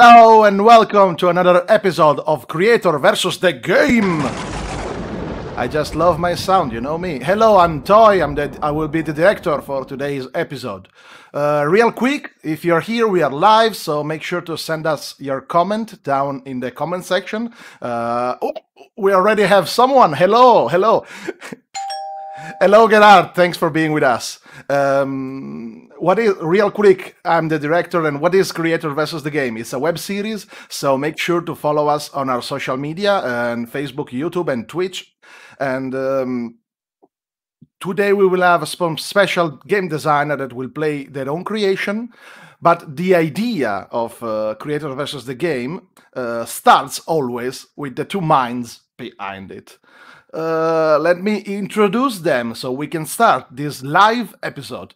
Hello and welcome to another episode of Creator VS the Game! I just love my sound, you know me. Hello, I'm Toy, I will be the director for today's episode. Real quick, if you're here, we are live, so make sure to send us your comment down in the comment section. Oh, we already have someone, hello! Hello Gerard, thanks for being with us. What is real quick? I'm the director, and what is Creator VS the Game? It's a web series, so make sure to follow us on our social media and Facebook, YouTube, and Twitch. And today we will have some special game designer that will play their own creation. But the idea of Creator VS the Game starts always with the two minds behind it. Let me introduce them so we can start this live episode.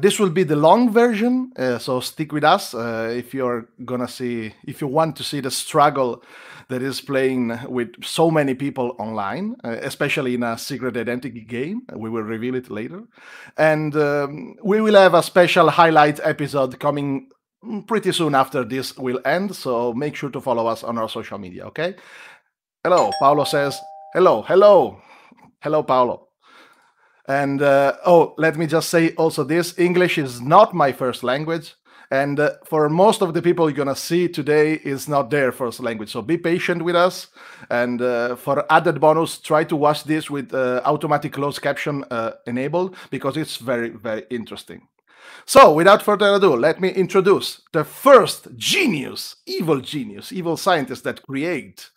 This will be the long version, so stick with us if you want to see the struggle that is playing with so many people online, especially in a secret identity game. We will reveal it later. And we will have a special highlight episode coming pretty soon after this will end, so make sure to follow us on our social media, okay? Hello, Paolo says... Hello, Paolo. And oh, let me just say also this: English is not my first language, and for most of the people you're gonna see today, it's not their first language. So be patient with us. And for added bonus, try to watch this with automatic closed caption enabled, because it's very, very interesting. So, without further ado, let me introduce the first genius, evil scientist that create.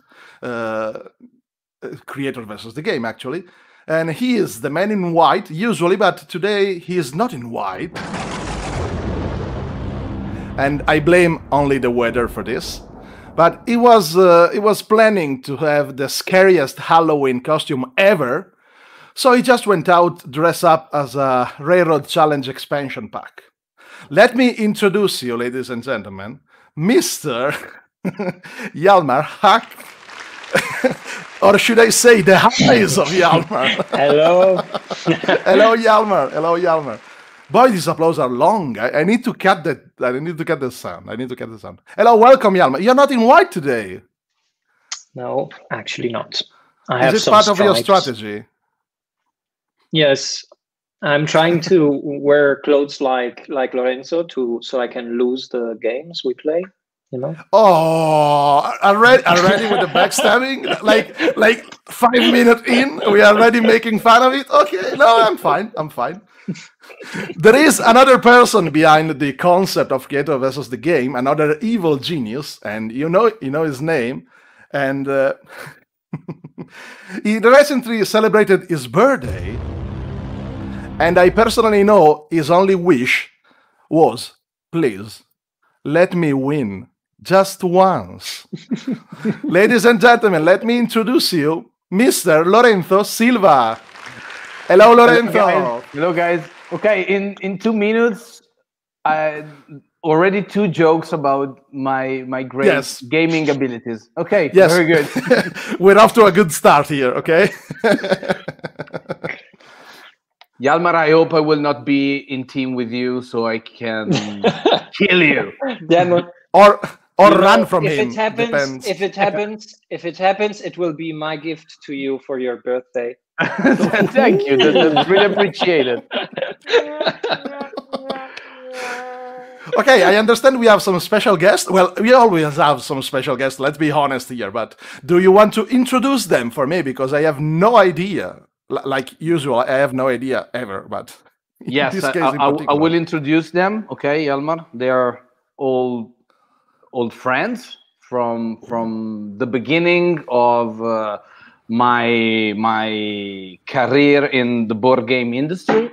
Creator VS the Game, actually, and he is the man in white usually, but today he is not in white, and I blame only the weather for this. But he was planning to have the scariest Halloween costume ever, so he just went out dressed up as a Railroad Challenge expansion pack. Let me introduce you, ladies and gentlemen, Mr. Hjalmar Hach. Or should I say the eyes of Hjalmar? Hello. Hello, Hjalmar. Hello, Hjalmar. Boy, these applause are long. I need to cut that. I need to cut the sound. I need to cut the sound. Hello, welcome, Hjalmar. You're not in white today. No, actually not. Is it part of your strategy? Yes. I'm trying to wear clothes like Lorenzo so I can lose the games we play. You know? Oh, already with the backstabbing, like 5 minutes in, we are already making fun of it. Okay, no, I'm fine. There is another person behind the concept of Creator VS the Game, another evil genius, and you know his name, and he recently celebrated his birthday, and I personally know his only wish was, please, let me win. Just once. Ladies and gentlemen, let me introduce you, Mr. Lorenzo Silva. Hello, Lorenzo. Hello, guys. Okay, in 2 minutes, I already two jokes about my great gaming abilities. Okay, very good. We're off to a good start here, okay? Hjalmar, I hope I will not be in team with you so I can kill you. Or run from him. If it happens, it will be my gift to you for your birthday. Thank you. That's really appreciated. Okay, I understand we have some special guests. Well, we always have some special guests, let's be honest here. But do you want to introduce them for me? Because I have no idea. Like usual, I have no idea ever. But yes, in this case I will introduce them. Okay, Hjalmar. They are all... old friends from the beginning of my career in the board game industry.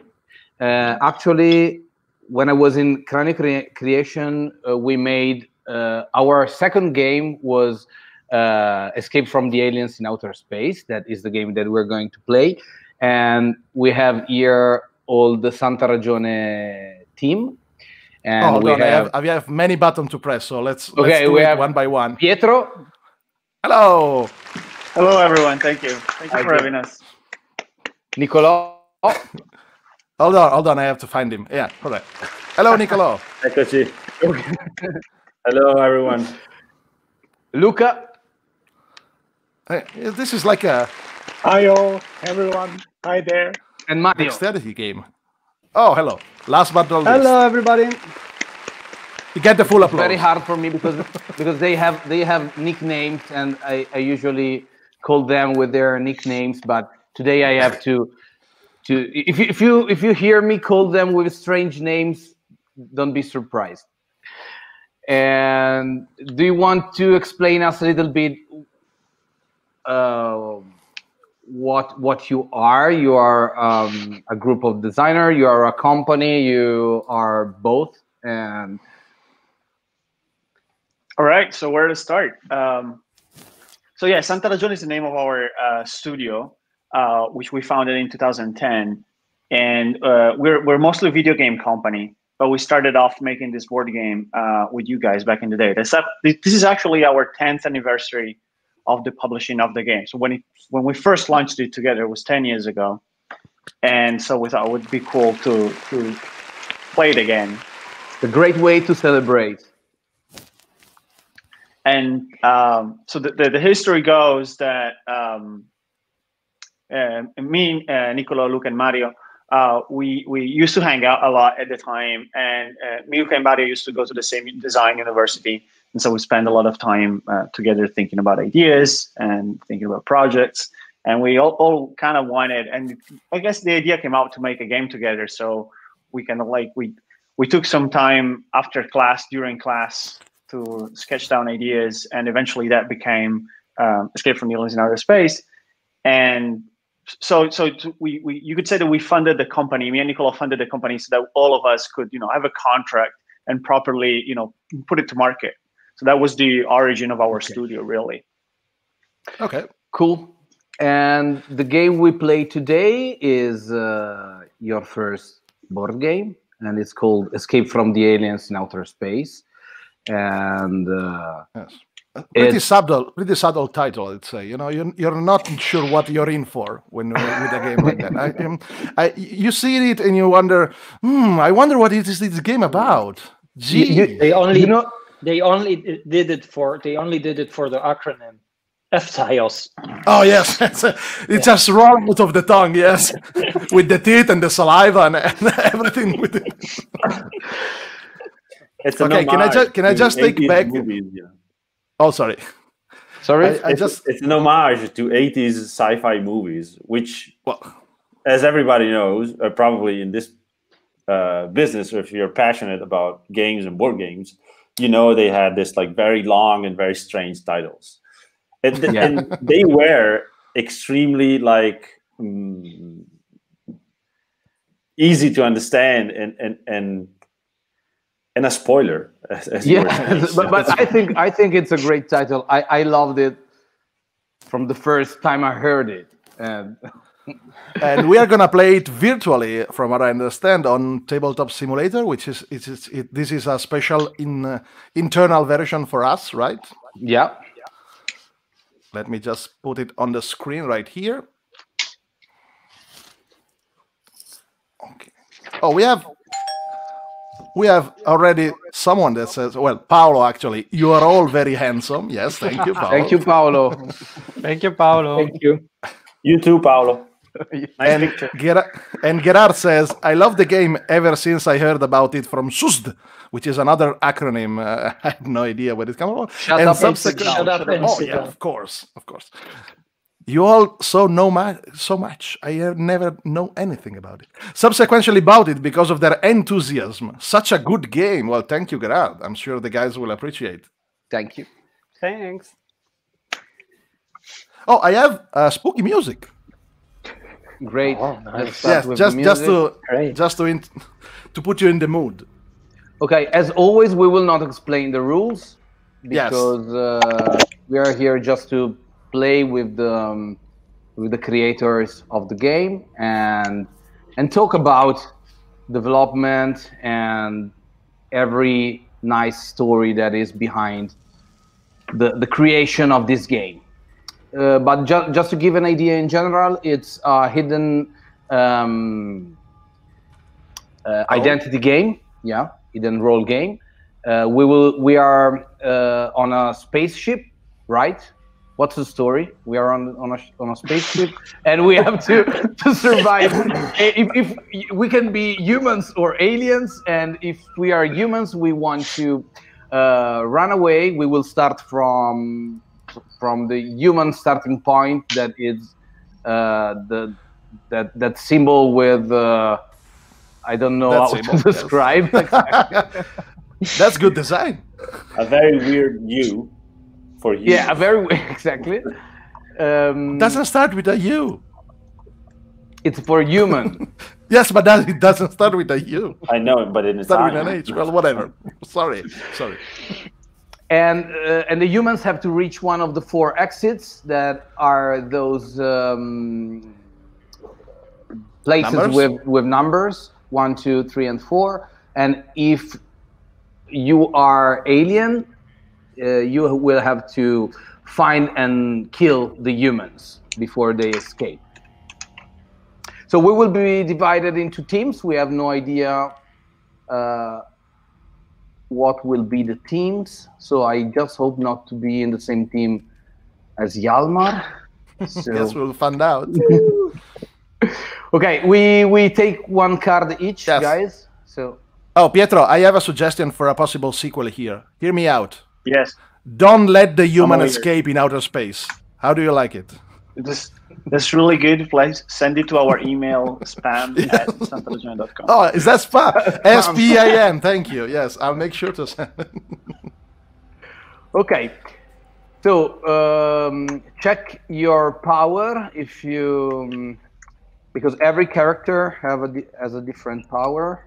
Actually, when I was in Cranio Creation, we made our second game was Escape from the Aliens in Outer Space. That is the game that we're going to play, and we have here all the Santa Ragione team. And oh, we have many buttons to press, so let's do it one by one. Pietro. Hello. Hello, everyone. Thank you. Thank you for having us. Nicolò. Oh. Hold on. I have to find him. Yeah, correct. Hello, Nicolò. Eccoci. Hello, everyone. Luca. This is like a... Hi, all, everyone. Hi there. And Mario. Dexterity game. Oh, hello. Last but not least. Hello, everybody. You get the full applause. It's very hard for me because they have nicknames, and I usually call them with their nicknames, but today I have to if you hear me call them with strange names, don't be surprised. And do you want to explain us a little bit what you are? You are a group of designers, you are a company, you are both. And all right, so where to start? So yeah, Santa Ragione is the name of our studio, which we founded in 2010, and we're mostly a video game company. But we started off making this board game with you guys back in the day. This is actually our 10th anniversary of the publishing of the game. So when we first launched it together, it was 10 years ago. And so we thought it would be cool to play it again. It's a great way to celebrate. And so the history goes that me, Nicolò, Luca, and Mario, we used to hang out a lot at the time, and Miuka and Mario used to go to the same design university, and so we spend a lot of time together thinking about ideas and thinking about projects, and we all kind of wanted, and I guess the idea came out to make a game together. So we kind of like we took some time after class, during class, to sketch down ideas, and eventually that became Escape from the Aliens in Outer Space. And So you could say that we funded the company. Me and Nicolò funded the company so that all of us could, have a contract and properly, put it to market. So that was the origin of our studio, really. Okay, cool. And the game we play today is your first board game, and it's called Escape from the Aliens in Outer Space. And yes. Pretty subtle title, I'd say. You're not sure what you're in for when with a game like that. You see it and you wonder, I wonder what is this game about. Gee, they only did it for the acronym FTIOS. Oh yes, it's just wrong out of the tongue. Yes, with the teeth and the saliva and everything with it. It's okay. Can I just take back? Movies, yeah. Oh, sorry. Sorry? It's an homage to 80s sci-fi movies, which, as everybody knows, are probably in this business, or if you're passionate about games and board games, they had this very long and very strange titles. And they were extremely easy to understand and a spoiler. But I think it's a great title. I loved it from the first time I heard it. And we are gonna play it virtually, from what I understand, on Tabletop Simulator, which is this is a special internal version for us, right? Yeah. Let me just put it on the screen right here. Okay. Oh, we have already someone that says, well, Paolo, actually, you are all very handsome. Yes, thank you, Paolo. Thank you, Paolo. Thank you, Paolo. Thank you. You too, Paolo. And Gerard says, I love the game ever since I heard about it from SUSD, which is another acronym. I have no idea where it comes from. Oh, yeah, of course. You all know so much. I have never known anything about it. Subsequently bought it because of their enthusiasm. Such a good game. Well, thank you, Gerard. I'm sure the guys will appreciate it. Thank you. Thanks. Oh, I have spooky music. Great. Oh, nice. Yes, just to put you in the mood. Okay. As always, we will not explain the rules because we are here just to play with the creators of the game and talk about development and every nice story that is behind the creation of this game. But just to give an idea in general, it's a hidden identity game, hidden role game. We are on a spaceship, right? What's the story? We are on a spaceship, and we have to survive. If we can be humans or aliens, and if we are humans, we want to run away. We will start from the human starting point. That is that symbol with I don't know how to describe. Exactly. That's good design. A very weird U. For you. Yeah, exactly. Doesn't start with a U. It's for human. Yes, but it doesn't start with a U. I know, but it starts with an H. Well, whatever. Sorry. And the humans have to reach one of the four exits that are those places with numbers 1, 2, 3, and 4. And if you are alien. You will have to find and kill the humans before they escape. So we will be divided into teams. We have no idea what will be the teams. So I just hope not to be in the same team as Hjalmar. So. Yes, we'll find out. Okay, we take one card each, yes. Guys. So. Oh, Pietro, I have a suggestion for a possible sequel here. Hear me out. Yes. Don't let the human escape in outer space. How do you like it? That's really good. Please send it to our email, spam@santaragione.com. Oh, is that spam? S-P-A-M. Thank you. Yes, I'll make sure to send it. Okay. So check your power if you, because every character has a different power.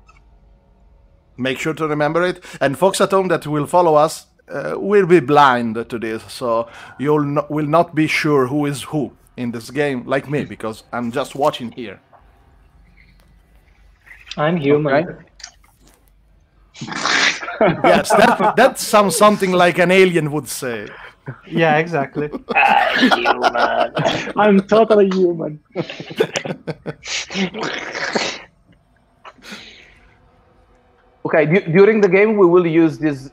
Make sure to remember it. And folks at home that will follow us, we'll be blind to this, so you'll will not be sure who is who in this game, like me, because I'm just watching here. I'm human. Okay. Yes, that sounds something like an alien would say. Yeah, exactly. I'm human. I'm totally human. Okay, during the game we will use this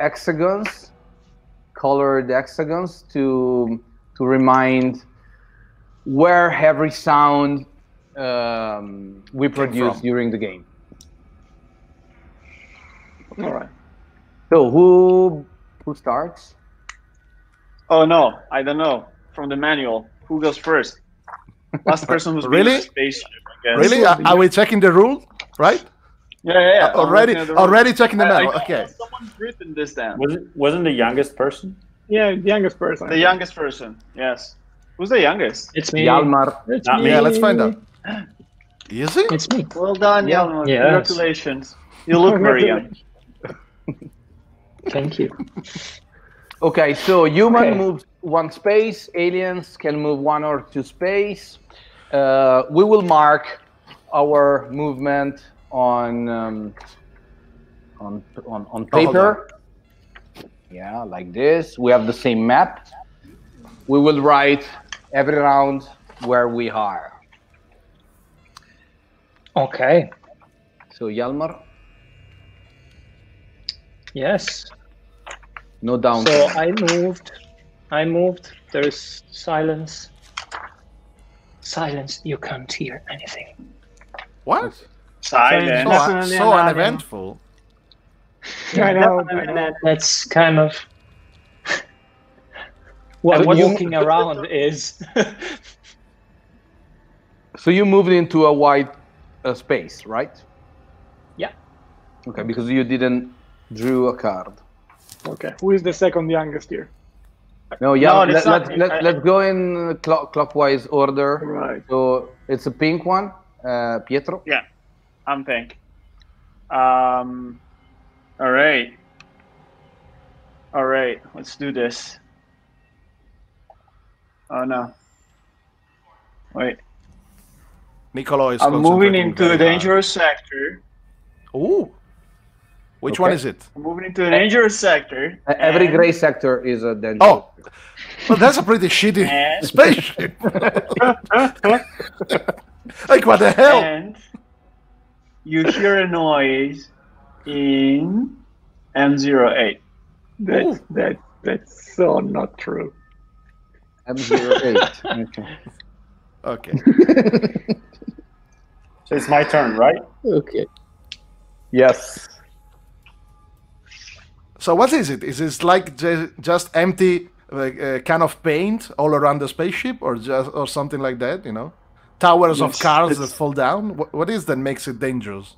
hexagons, colored hexagons, to remind where every sound we produce during the game. All right. So who starts? Oh no, I don't know. From the manual, who goes first? Last person who's really? Spaceship, I guess. Really? Are we checking the rule? Right? Yeah. Already checking them out. Okay. Someone's written this down. Wasn't the youngest person? Yeah, the youngest person. The youngest person. Yes. Who's the youngest? It's me. Hjalmar. Not me. Yeah, let's find out. Is it? It's me. Well done, Hjalmar. Yeah. Congratulations. You look very young. Thank you. Okay, so human moves 1 space. Aliens can move 1 or 2 space. We will mark our movement on paper, yeah, like this. We have the same map. We will write every round where we are. Okay. So Hjalmar. Yes. No down. So I moved. There is silence. Silence. You can't hear anything. What? Silent. So uneventful. Yeah, I know. That's kind of what looking around is. So you moved into a wide space, right? Yeah. Okay, because you didn't drew a card. Okay. Who is the second youngest here? No, yeah. No, let's go in clockwise order. Right. So it's a pink one, Pietro. Yeah. I'm pink. All right. Let's do this. Oh no. Wait. Nicolò is. I'm moving into the dangerous sector. Ooh. Which one is it? I'm moving into the dangerous sector. Every gray sector is a dangerous. Oh. Well, that's a pretty shitty spaceship. Like what the hell? You hear a noise in M08. That's so not true. M08. Okay. Okay. So it's my turn, right? Okay. Yes. So what is it? Is it like just empty like a can of paint all around the spaceship, or something like that? You know, towers of cars that fall down. What is that makes it dangerous?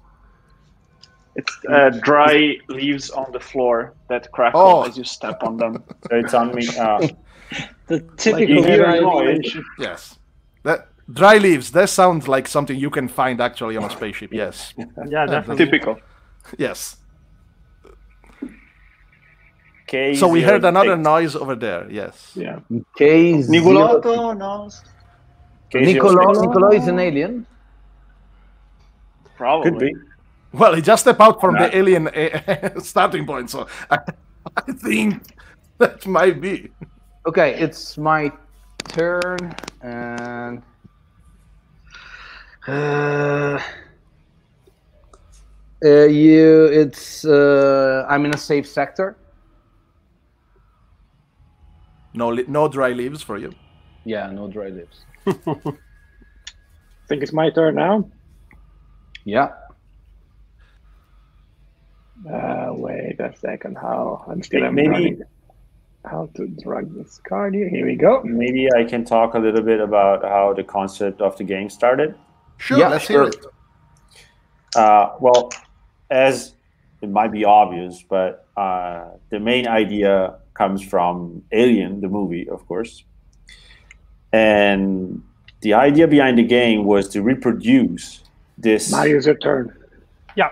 It's dry leaves on the floor that crackle as you step on them. It's on me. The typical noise. Yes. That dry leaves. That sounds like something you can find actually on a spaceship. Yes. Yeah, definitely. Typical. Yes. K so we heard another noise over there. Yes. Yeah. Nicolò is an alien. Probably. Could be. Well, he just stepped out from the alien starting point, so I think that might be. Okay, it's my turn, and I'm in a safe sector. No dry leaves for you. Yeah, no dry leaves. I think it's my turn now. Yeah. Wait a second. How I'm still maybe how to drag this card here. Here we go. Maybe I can talk a little bit about how the concept of the game started. Sure, yeah, let's hear it. Well, as it might be obvious, but the main idea comes from Alien, the movie, of course. And the idea behind the game was to reproduce this. Mario's your turn. Yeah,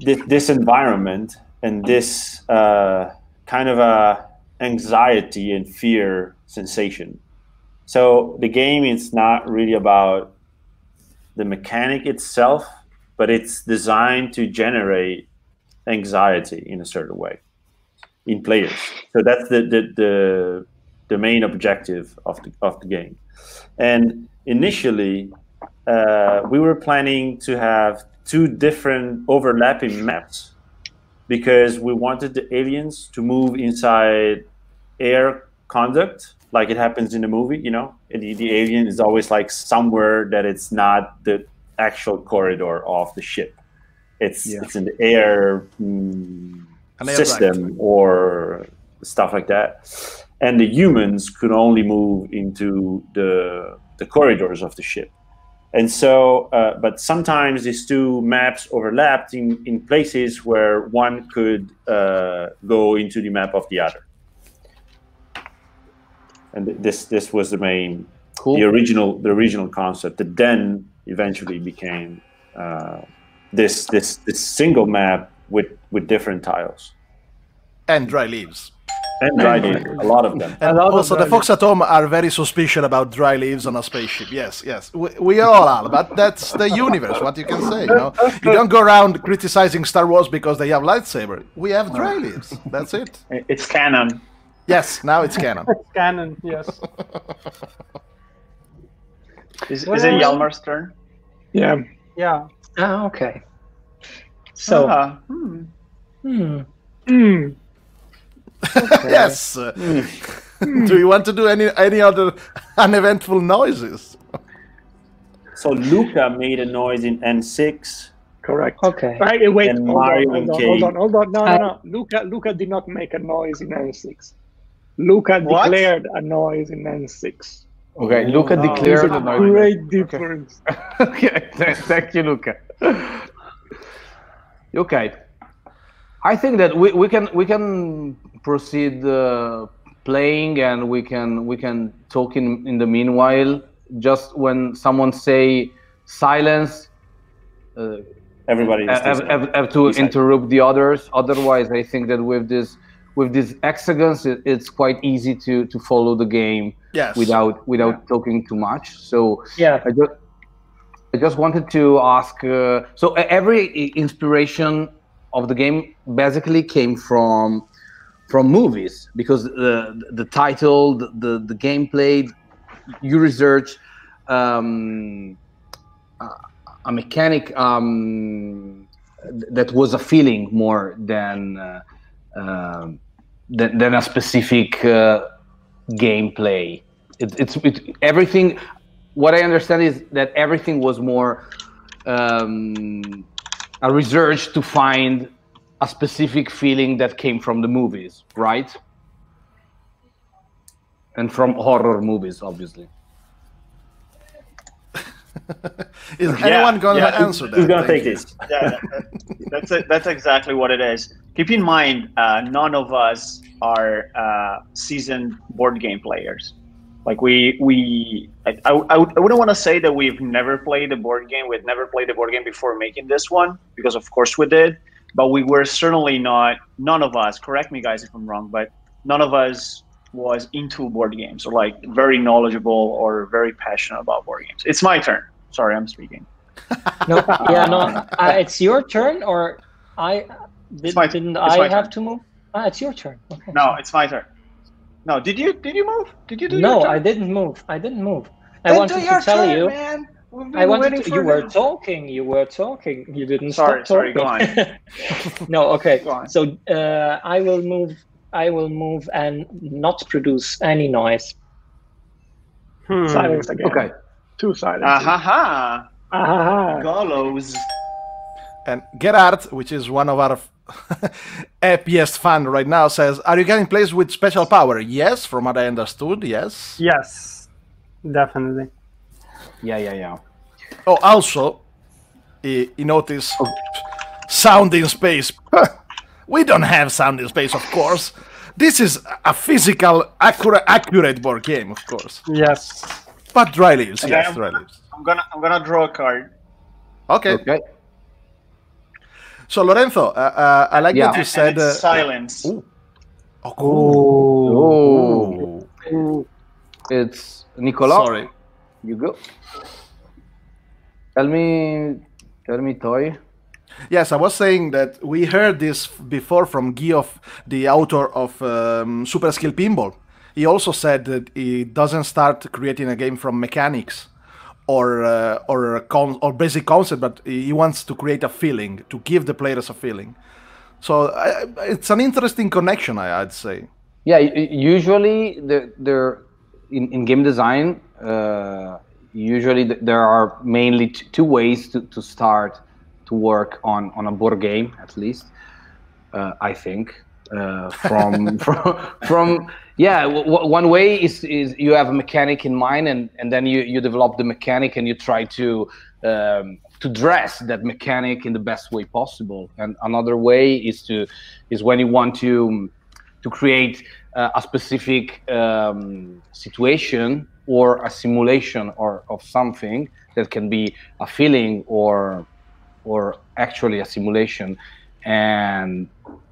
this environment and this kind of a anxiety and fear sensation. So the game is not really about the mechanic itself, but it's designed to generate anxiety in a certain way in players. So that's the main objective of the game. And initially, we were planning to have two different overlapping maps because we wanted the aliens to move inside air conduct like it happens in the movie, you know? The alien is always like somewhere that it's not the actual corridor of the ship. It's in the air system or stuff like that. And the humans could only move into the corridors of the ship. And so, but sometimes these two maps overlapped in places where one could go into the map of the other. And this was the main, the original concept that then eventually became this single map with different tiles. And dry leaves. And dry leaves, a lot of them. And also the folks at home are very suspicious about dry leaves on a spaceship. Yes, yes. We all are, but that's the universe, what you can say. You know? You don't go around criticizing Star Wars because they have lightsabers. We have dry leaves. That's it. It's canon. Yes, now it's canon. It's canon, yes. Is it Hjalmar's turn? Yeah. Yeah. Ah, okay. So... Okay. Yes. Do you want to do any other uneventful noises? So Luca made a noise in N6. Correct. Okay. Right, wait. And hold on. No. Luca did not make a noise in N6. Luca declared a noise in N6. Okay. Luca declared a noise. Great difference. Okay. Thank you, Luca. Okay. I think that we can proceed playing, and we can talk in the meanwhile. Just when someone say silence, everybody have to interrupt the others. Otherwise, I think that with these hexagons, it's quite easy to follow the game without talking too much. So I just wanted to ask. So every inspiration of the game basically came from movies, because the title, the gameplay, you research a mechanic that was a feeling more than than a specific gameplay. Everything. What I understand is that everything was more a research to find a specific feeling that came from the movies, right? And from horror movies, obviously. Is anyone going to answer that? Who's going to take this? Yeah, that's exactly what it is. Keep in mind, none of us are seasoned board game players. Like I wouldn't want to say that we've never played a board game. We'd never played a board game before making this one, because of course we did. But we were certainly not. None of us. Correct me, guys, if I'm wrong. But none of us was into board games or like very knowledgeable or very passionate about board games. It's my turn. Sorry, I'm speaking. No, yeah, no. It's your turn, or I didn't. I have to move. Ah, it's your turn. Okay. No, it's my turn. No, did you move? Did you do your turn? No, I didn't move. I didn't move. I wanted to tell you. I wanted to, you were talking. You were talking. You didn't stop talking. Sorry, go on. No, okay. Go on. So I will move. I will move and not produce any noise. Silence again. Okay. Two silence. Ahaha. Ahaha. Gallows. And Gerard, which is one of our happiest fans right now, says, "Are you getting plays with special power?" Yes, from what I understood, yes. Yes, definitely. Yeah, yeah, yeah. Oh, also, he noticed sound in space. We don't have sound in space, of course. This is a physical, accurate board game, of course. Yes. But dry leaves, okay, yes, dry leaves. I'm gonna draw a card. Okay. Okay. So, Lorenzo, I like that you said... silence. Oh. Oh. Oh. It's Nicolò. Sorry. You go. Tell me, Toy. Yes, I was saying that we heard this before from Geoff, the author of Super Skill Pinball. He also said that he doesn't start creating a game from mechanics or basic concept, but he wants to create a feeling, to give the players a feeling. So it's an interesting connection, I'd say. Yeah, usually in game design, usually there are mainly two ways to start to work on a board game, at least, I think. One way is you have a mechanic in mind, and then you develop the mechanic and you try to dress that mechanic in the best way possible. And another way is when you want to create a specific situation or a simulation of something that can be a feeling or actually a simulation. And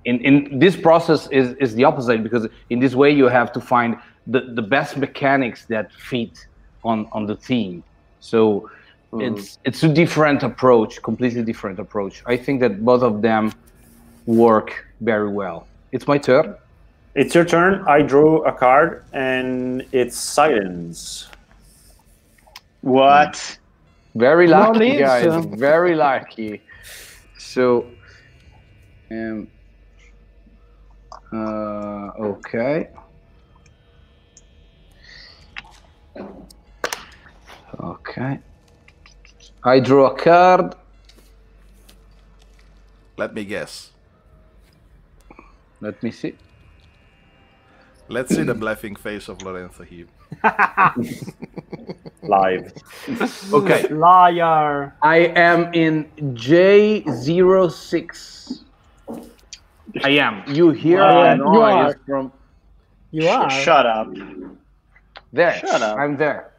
in this process is the opposite, because in this way you have to find the best mechanics that fit on the theme. So it's a different approach, completely different approach. I think that both of them work very well. It's my turn. It's your turn. I drew a card and it's silence. What? Very lucky, guys. Very lucky. So... okay. Okay. I drew a card. Let me guess. Let me see. Let's see the bluffing face of Lorenzo here. Live. Okay. Liar. I am in J06. I am. You hear a noise from... You are. Shut up. There. Shut up. I'm there.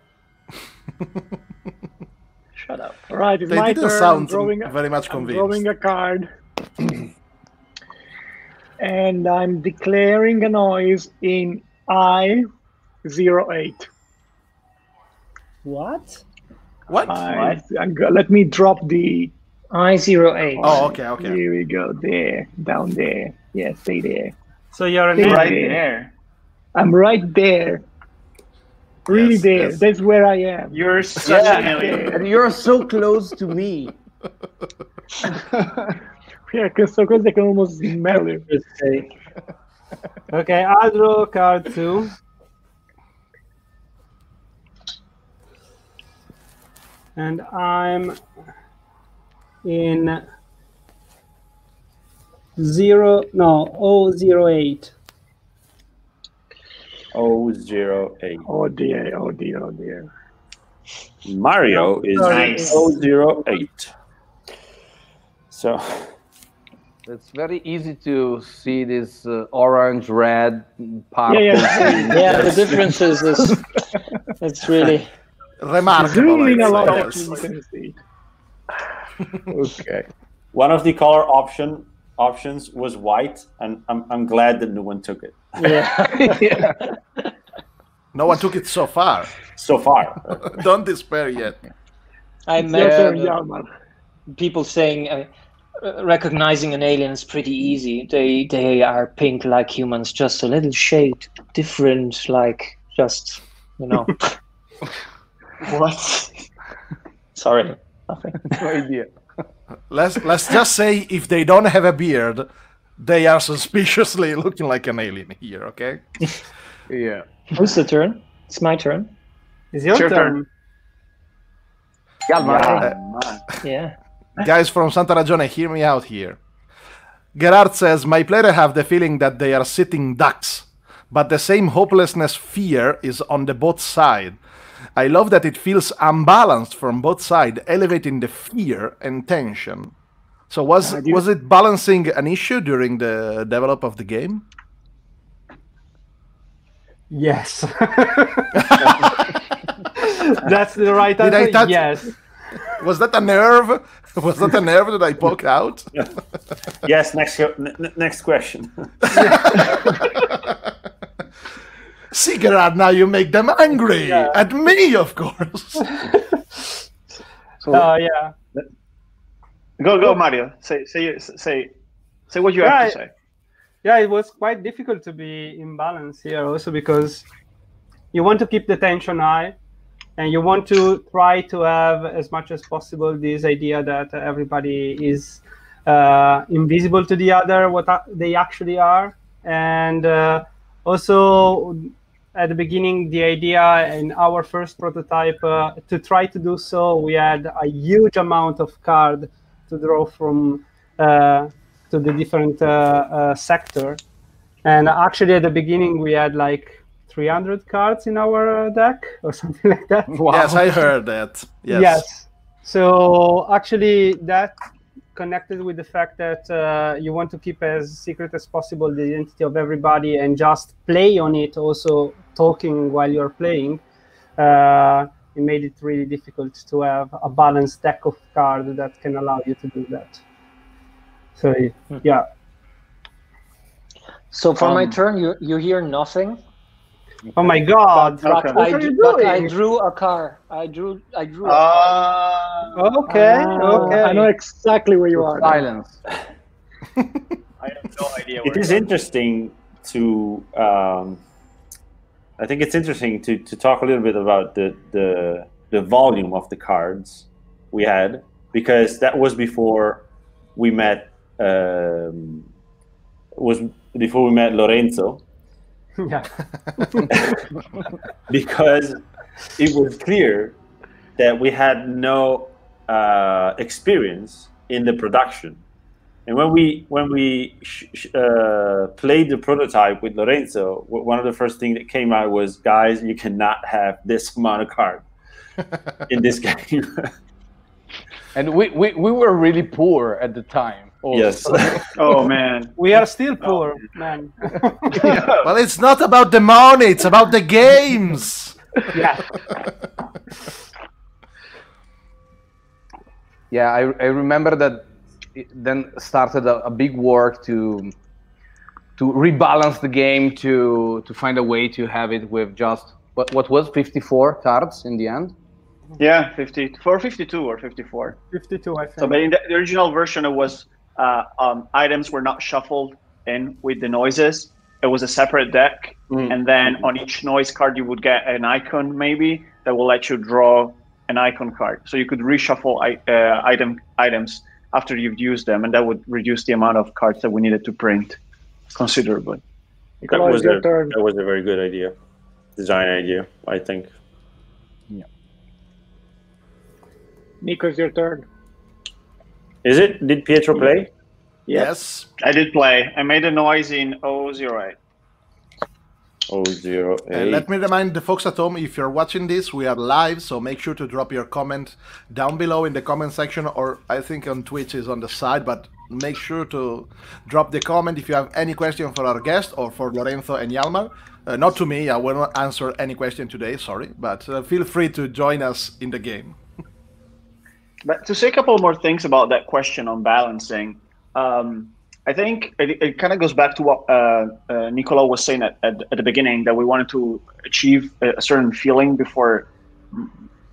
Shut up. All right, it's my turn. Sound very much convinced. I'm drawing a card. And I'm declaring a noise in I08. What? What? Let me drop the... I08. Oh, okay, okay. Here we go. There, down there. Yeah, stay there. So you're right there. I'm right there. Really yes, there. Yes. That's where I am. You're such an alien. And you're so close to me. Yeah, so close I can almost smell you. Okay, I'll draw card 2. And I'm in 008. 008. Oh dear, oh dear, oh dear. Mario is nice. 008. So it's very easy to see this orange, red part. Yeah, yeah. Yeah, the difference is this. It's really remarkable. It's a lot of see. Okay. One of the color options was white, and I'm glad that no one took it. Yeah. Yeah. No one took it so far. So far. Don't despair yet. I met people saying recognizing an alien is pretty easy. They are pink like humans, just a little shade different, like just, you know. What? Sorry. Nothing. No idea. Let's just say if they don't have a beard, they are suspiciously looking like an alien here, okay? Yeah. Who's the turn? It's my turn. It's your turn. Yeah. Guys from Santa Ragione, hear me out here. Gerard says, my players have the feeling that they are sitting ducks, but the same hopelessness fear is on the both side. I love that it feels unbalanced from both sides, elevating the fear and tension. So was it balancing an issue during the development of the game? Yes. That's the right answer. Yes. Was that a nerve? Was that a nerve that I poked out? Yeah. Yes. Next question. See, Gerard, now you make them angry. Yeah. At me, of course. So, yeah. Go, Mario. Say what you have to say. Yeah, it was quite difficult to be in balance here also, because you want to keep the tension high and you want to try to have as much as possible this idea that everybody is invisible to the other, what they actually are. And also at the beginning, the idea in our first prototype to try to do so, we had a huge amount of card to draw from to the different sector. And actually at the beginning we had like 300 cards in our deck or something like that. Wow. Yes, I heard that. Yes. Yes. So actually that connected with the fact that you want to keep as secret as possible the identity of everybody and just play on it, also talking while you're playing. It made it really difficult to have a balanced deck of cards that can allow you to do that. So yeah. So for my turn, you hear nothing. Oh my God! But I drew a car. I drew. Okay. I know exactly where you are. Silence. I have no idea. It is interesting to. I think it's interesting to talk a little bit about the volume of the cards we had, because that was before we met. Was before we met Lorenzo. Yeah. Because it was clear that we had no experience in the production, and when we played the prototype with Lorenzo, one of the first things that came out was, guys, you cannot have this amount of card in this game. And we were really poor at the time. Also. Yes. Oh, man. We are still poor, man. Yeah. Well, it's not about the money. It's about the games. Yeah. Yeah, I remember that it then started a big work to rebalance the game, to find a way to have it with just, what was 54 cards in the end? Yeah, 54, 52 or 54. 52, I think. So, but in the original version, it was items were not shuffled in with the noises. It was a separate deck, and then on each noise card, you would get an icon maybe that will let you draw an icon card. So you could reshuffle items after you've used them, and that would reduce the amount of cards that we needed to print. considerably. That was a very good idea, design idea, I think. Yeah. Nico, it's your turn. Is it? Did Pietro play? Yes. I did play. I made a noise in 008. 008. And let me remind the folks at home, if you're watching this, we are live, so make sure to drop your comment down below in the comment section, or I think on Twitch is on the side, but make sure to drop the comment if you have any question for our guest or for Lorenzo and Hjalmar. Not to me, I will not answer any question today, sorry, but feel free to join us in the game. But to say a couple more things about that question on balancing, I think it kind of goes back to what Nicolò was saying at the beginning, that we wanted to achieve a certain feeling before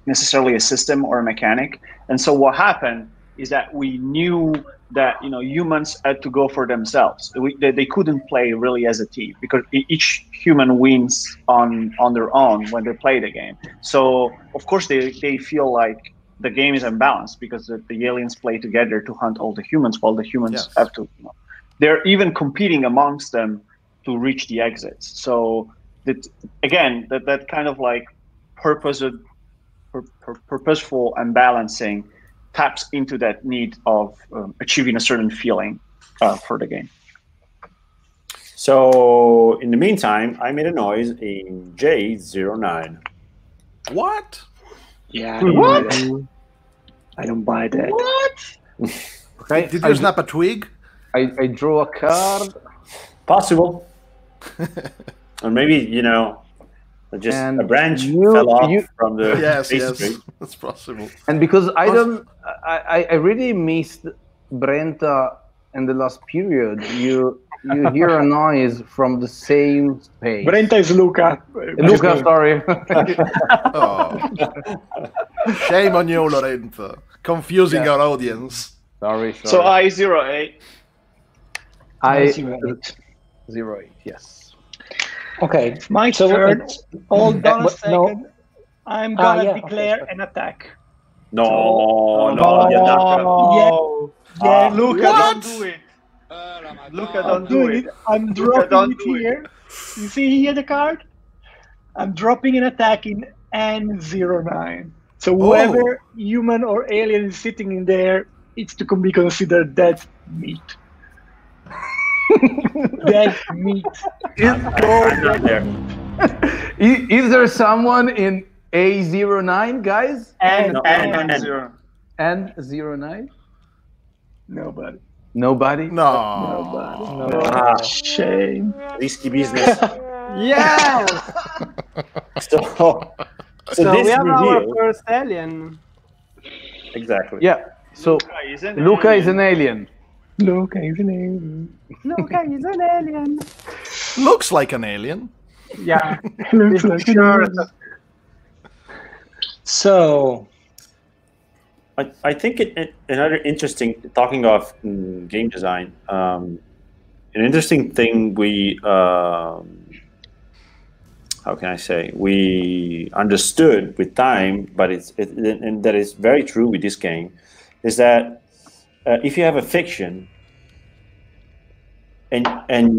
necessarily a system or a mechanic. And so what happened is that we knew that, you know, humans had to go for themselves. They couldn't play really as a team because each human wins on their own when they play the game. So of course they feel like the game is unbalanced because the aliens play together to hunt all the humans, while the humans yes. have to, you know, they're even competing amongst them to reach the exits. So that, again, that kind of like purposeful unbalancing taps into that need of achieving a certain feeling for the game. So in the meantime, I made a noise in J09. What? Yeah. What? I don't buy that. What? Okay. Did you snap a twig? I draw a card. Possible. Or maybe, you know, just a branch fell off from the yes, that's possible. And because I really missed Brenta in the last period, you hear a noise from the same space. Brenta is Luca. Luca, sorry. Oh. Shame on you, Lorenzo. Confusing our audience. Sorry. So I zero eight. Yes. Okay. My turn. Hold on a second. No. I'm gonna declare an attack. No. Yeah, Luca, don't do it. Luca, don't do it. I'm dropping it here. You see here the card? I'm dropping an attack in N09. So whoever human or alien is sitting in there, it's to be considered dead meat. Dead meat. Is there someone in A09, guys? N09? Nobody. Nobody? No. Ah, shame. Risky business. Yeah. so this we have our first alien. Exactly. Yeah. So Luca is an alien. Luca is an alien. Looks like an alien. Yeah. Looks like an alien. So I think another interesting, talking of game design, an interesting thing we, how can I say, we understood with time, but and that is very true with this game, is that if you have a fiction, and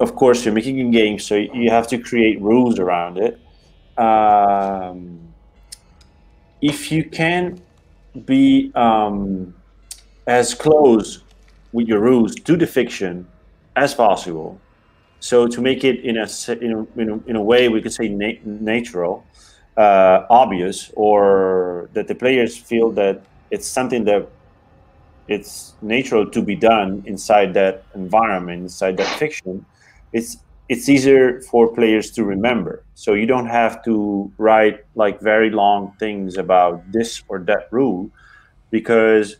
of course you're making a game, so you have to create rules around it. If you can be as close with your rules to the fiction as possible, so to make it in a way we could say natural, obvious, or that the players feel that it's something that it's natural to be done inside that environment, inside that fiction. It's easier for players to remember. So you don't have to write like very long things about this or that rule, because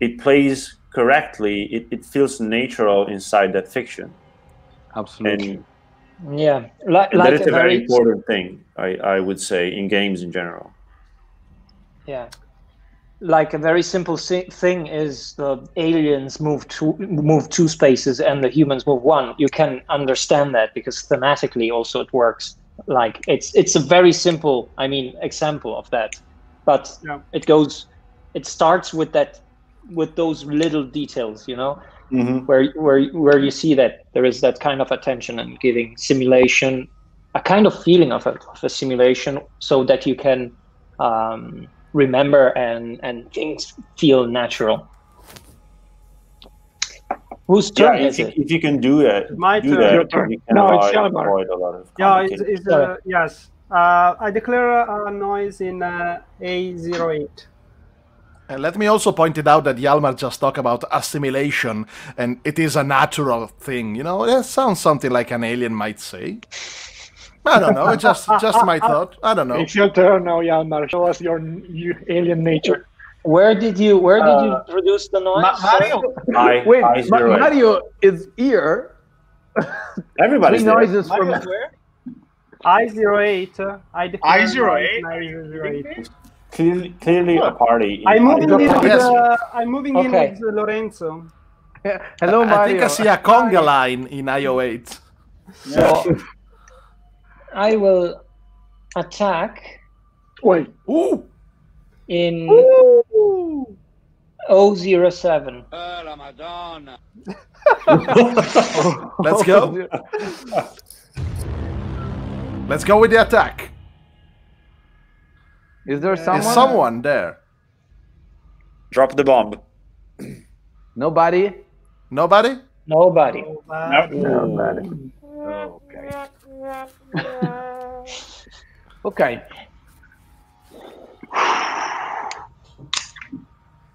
it plays correctly. It feels natural inside that fiction. Absolutely. And yeah. That is a very important thing, I would say, in games in general. Yeah. Like a very simple thing is the aliens move two spaces and the humans move one. You can understand that because thematically also it works. Like it's a very simple, I mean, example of that. But it starts with those little details, you know. mm-hmm. where you see that there is that kind of attention and giving simulation, a kind of feeling of a simulation, so that you can remember and things feel natural. Who's turn is it? If you can do that, no, it's Hjalmar. Yeah, yes. I declare a noise in A08. And let me also point it out that Hjalmar just talked about assimilation, and it is a natural thing. You know, that sounds something like an alien might say. I don't know. It's just my thought. I don't know. It's your turn now, Hjalmar. Show us your alien nature. Where did you produce the noise? Mario is here. Everybody's there. Noises from where? I08. I08. Clearly a party. I'm moving in with Lorenzo. Hello, Mario. I think I see a conga line in I08. So I will attack. Wait. Ooh. In Ooh. 007. Oh, la Madonna. Let's go. Let's go with the attack. Is there someone? Is someone there? Drop the bomb. Nobody? Nobody? Nobody. Nobody. Nobody. Okay. Okay.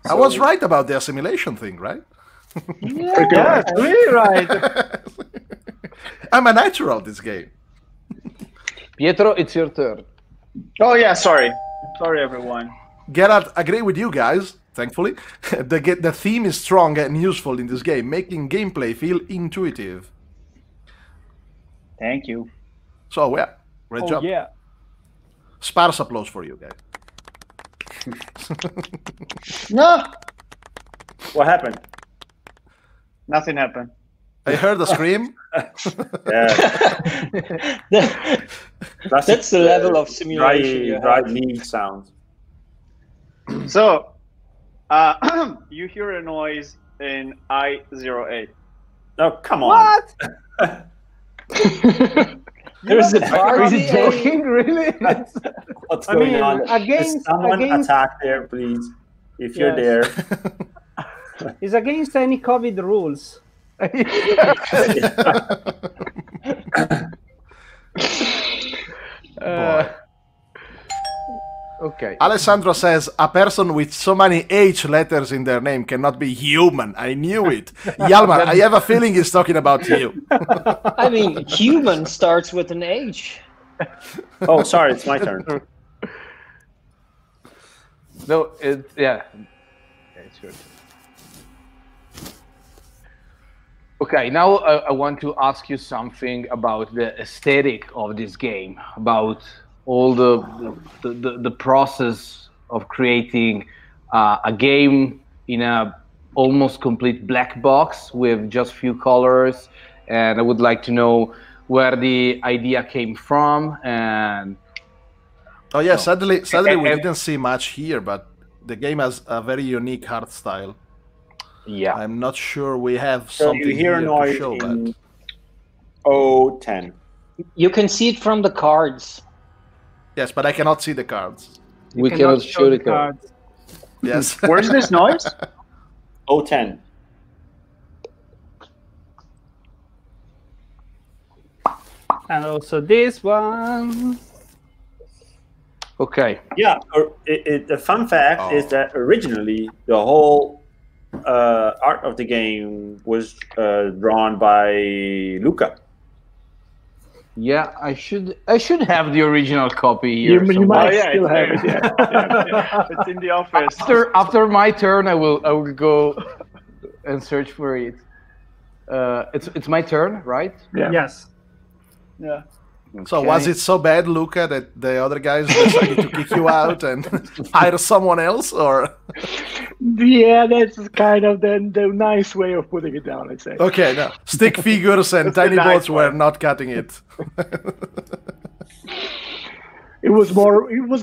I was right about the assimilation thing, right? Yeah, that's really right. I'm a natural this game. Pietro, it's your turn. Oh yeah, sorry. Sorry, everyone. Geralt, agree with you guys, thankfully. The theme is strong and useful in this game, making gameplay feel intuitive. Thank you. So, yeah, great job. Yeah. Sparse applause for you guys. No! What happened? Nothing happened. I heard a scream. Yeah. That's the level of simulation. Dry leaf sound. So, you hear a noise in I08. Oh, come on. What? There's a party. Joking, really? What's going on? Against, someone attack there, please, if you're there. It's against any COVID rules. Okay. Alessandro says, a person with so many H letters in their name cannot be human. I knew it. Hjalmar, I have a feeling he's talking about you. I mean, human starts with an H. Oh, sorry, it's my turn. No, it's your turn. Okay, now I want to ask you something about the aesthetic of this game, about all the process of creating a game in a almost complete black box with just few colors, and I would like to know where the idea came from. And oh yeah, sadly we didn't see much here, but the game has a very unique art style. Yeah, I'm not sure we have something here to show that. Oh, 10. You can see it from the cards. Yes, but I cannot see the cards. We cannot show the cards. Yes. Where's this noise? Oh, 10. And also this one. Okay. Yeah. The fun fact is that originally the whole art of the game was drawn by Luca. Yeah, I should have the original copy here. You might still have it. Yeah. It's in the office. After my turn, I will go and search for it. It's my turn, right? Yeah. Yes. Yeah. Okay. So was it so bad, Luca, that the other guys decided to kick you out and hire someone else, or? Yeah, that's kind of the nice way of putting it down, I'd say. Okay, no. Stick figures and tiny boats were not cutting it. It was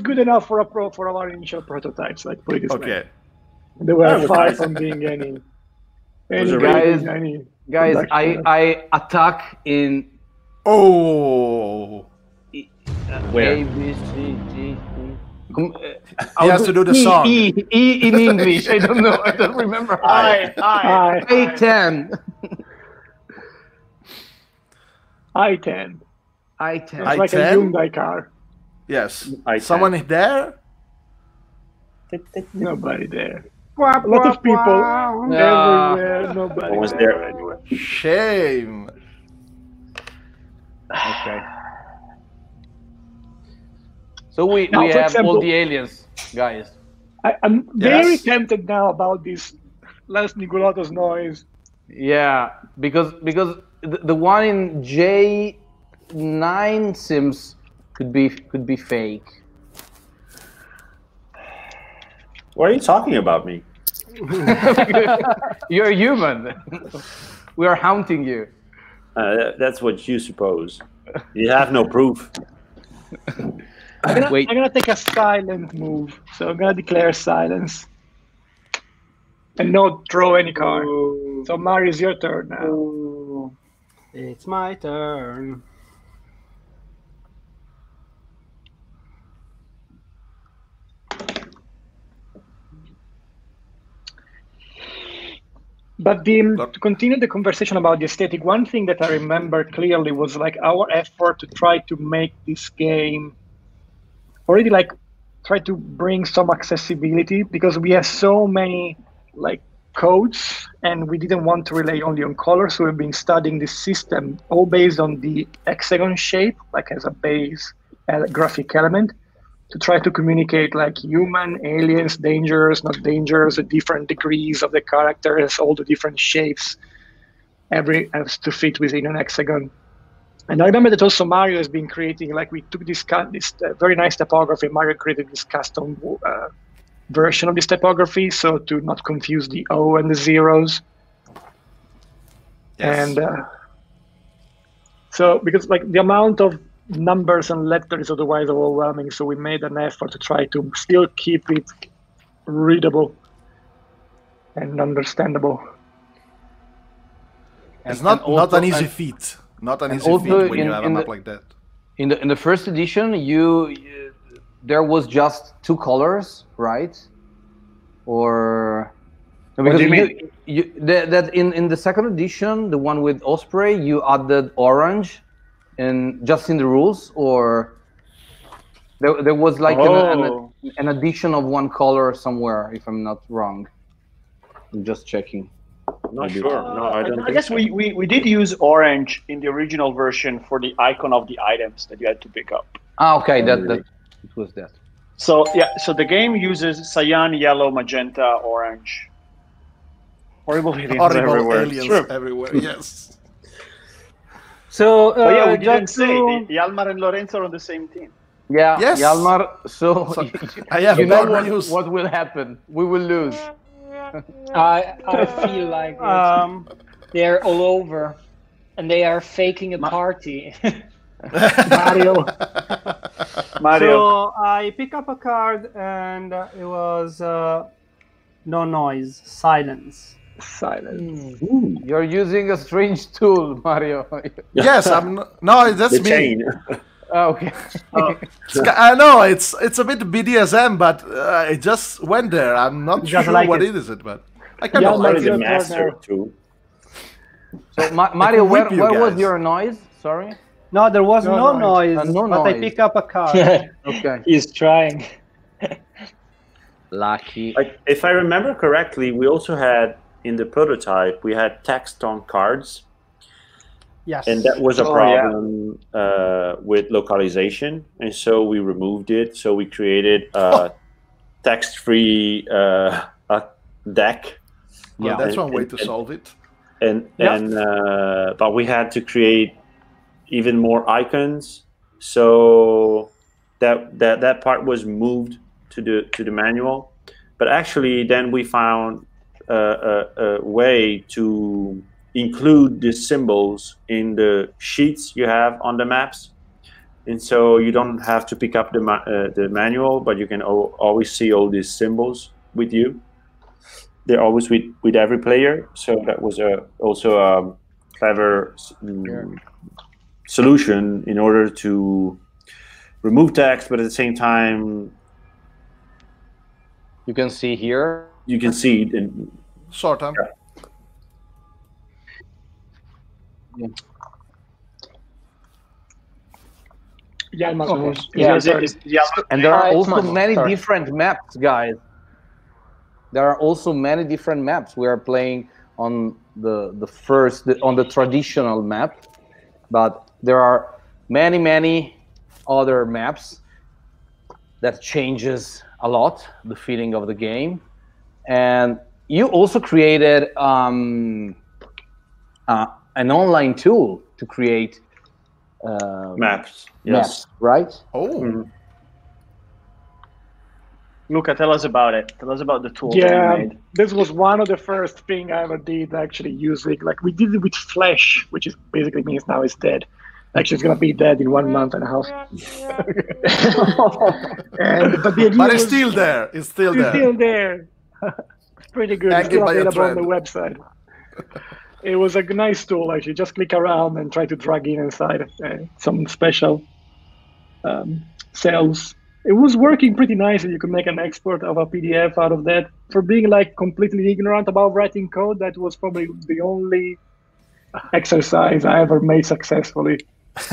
good enough for our initial prototypes, like put it this way. Okay. They were far from being any And guys, I attack in. Oh. Where? A, B, C, D, E. He has to do the song. E in English. I don't know. I don't remember. I ten. It's like a Hyundai car. Yes. Someone is there? Nobody there. A lot of people everywhere. Nobody was there anyway. Shame. Okay. So we have example, all the aliens, guys. I'm very tempted now about this last Nicolotto's noise. Yeah, because the one in J9 Sims could be fake. Why are you talking about me? You're human. We are haunting you. That's what you suppose. You have no proof. I'm gonna take a silent move. So I'm gonna declare silence. And not throw any card. So Mario, it's your turn now. Ooh. It's my turn. But to continue the conversation about the aesthetic, one thing that I remember clearly was like our effort to try to make this game already like try to bring some accessibility, because we have so many like codes and we didn't want to rely only on color. So we've been studying this system all based on the hexagon shape, like as a base graphic element, to try to communicate like human, aliens, dangerous, not dangerous, the different degrees of the characters, all the different shapes, every has to fit within an hexagon. And I remember that also Mario has been creating, like we took this very nice typography, Mario created this custom version of this typography, so to not confuse the O and the zeros. Yes. And so, because like the amount of numbers and letters is otherwise overwhelming, so we made an effort to try to still keep it readable and understandable. It's not an easy feat. Not an easy feat when you have a map like that. In the first edition, there was just two colors, right? Or because in the second edition, the one with Osprey, you added orange. And just in the rules, or there was like an addition of one color somewhere, if I'm not wrong. I'm just checking. Not sure. No, I guess we did use orange in the original version for the icon of the items that you had to pick up. Ah, okay, that it was that. So yeah, so the game uses cyan, yellow, magenta, orange. Horrible aliens everywhere. Yes. So yeah, we didn't say Hjalmar and Lorenzo are on the same team. Yeah, yes. Hjalmar. So I have what will happen? We will lose. I feel like they're all over, and they are faking a party. Mario. So I pick up a card, and it was no noise, silence. Silence. Mm. You're using a strange tool, Mario. Yes, no, that's me. Oh, okay. Oh. I know it's a bit BDSM, but I just went there. I'm not sure like what it is, but I kind of like it. Master too. So Mario, where was your noise? Sorry. No, there was no noise. I pick up a card. Okay. He's trying. Lucky. If I remember correctly, we also had. In the prototype, we had text on cards, yes, and that was a problem with localization, and so we removed it. So we created a text-free deck. Yeah, well, that's one way to solve it. But we had to create even more icons, so that part was moved to the manual. But actually, then we found. A way to include the symbols in the sheets you have on the maps, and so you don't have to pick up the manual, but you can always see all these symbols with you. they're always with every player. So that was also a clever solution in order to remove text, but at the same time, you can see here. You can see it in short time. Yeah. And there are also many different maps, guys. There are also many different maps. We are playing on the traditional map, but there are many other maps that changes a lot the feeling of the game. And you also created an online tool to create maps. Yes, maps, right? Oh. Mm-hmm. Luca, tell us about it. Tell us about the tool. Yeah, made. This was one of the first thing I ever did. Actually, using we did it with Flash, which is basically means now it's dead. Actually, it's gonna be dead in 1.5 months. But it's still there. It's still there. It's still there. It's pretty good. It's still available on the website. It was a nice tool. Actually, just click around and try to drag in inside some special cells. It was working pretty nicely. You could make an export of a PDF out of that. For being like completely ignorant about writing code, that was probably the only exercise I ever made successfully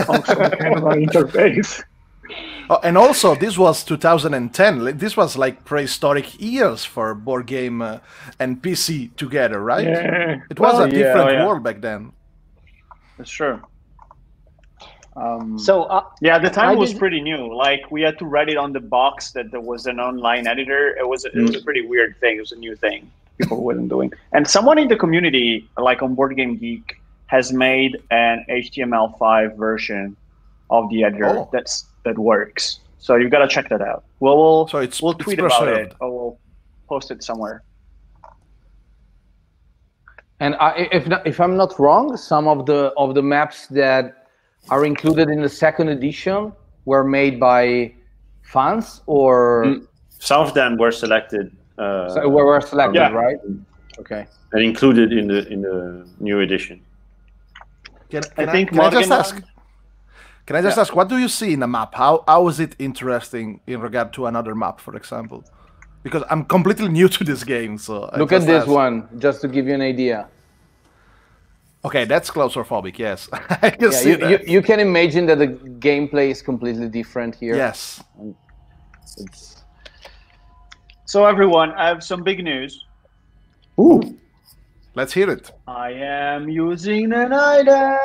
on some kind of an interface. Oh, and also, this was 2010. This was like prehistoric years for board game and PC together, right? Yeah. It was a different world back then. That's true. Yeah, the time was pretty new. Like, we had to write it on the box that there was an online editor. It was a pretty weird thing. It was a new thing people weren't doing. And someone in the community, like on Board Game Geek, has made an HTML5 version of the editor that works. So you've got to check that out. We'll tweet about it, or we'll post it somewhere. And if I'm not wrong, some of the maps that are included in the second edition were made by fans, or some of them were selected. Were selected, right? Okay. And included in the new edition. Can I just ask? What do you see in a map? How is it interesting in regard to another map, for example? Because I'm completely new to this game, so look at this one just to give you an idea. Okay, that's claustrophobic, yes. I can see that. You can imagine that the gameplay is completely different here. Yes. So everyone, I have some big news. Ooh, let's hear it. I am using an item.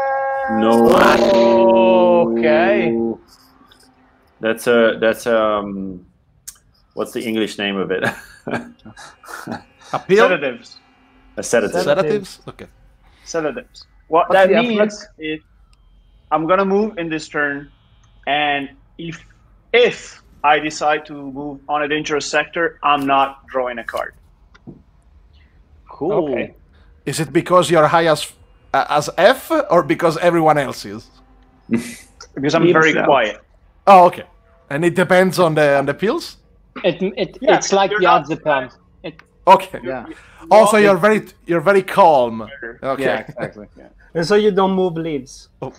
No. Okay. That's what's the English name of it? Sedatives. Sedatives? Okay. Sedatives. What that means is I'm going to move in this turn, and if I decide to move on a dangerous sector, I'm not drawing a card. Cool. Okay. Is it because you're high as F, or because everyone else is? Because I'm very quiet. Oh, okay. And it depends on the pills? It's like the odds depend. Okay. Yeah. Also, you're very calm. Okay. Yeah, exactly. Yeah. And so you don't move leaves. Oh.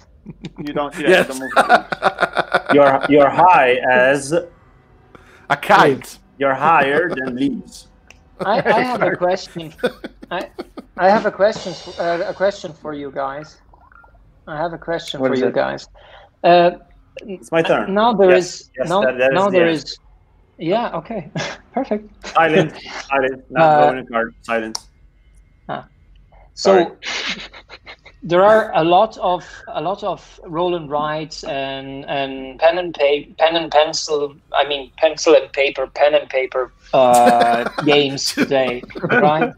You don't move leaves. You're high as a kite. You're higher than leaves. I have a question. I have a question. A question for you guys. I have a question for you guys. It's my turn. Now there is. Yes, now there is. Yeah, okay. Perfect. Silence. Not blowing a card. Silence. So there are a lot of roll and writes and pencil and paper, games today, right?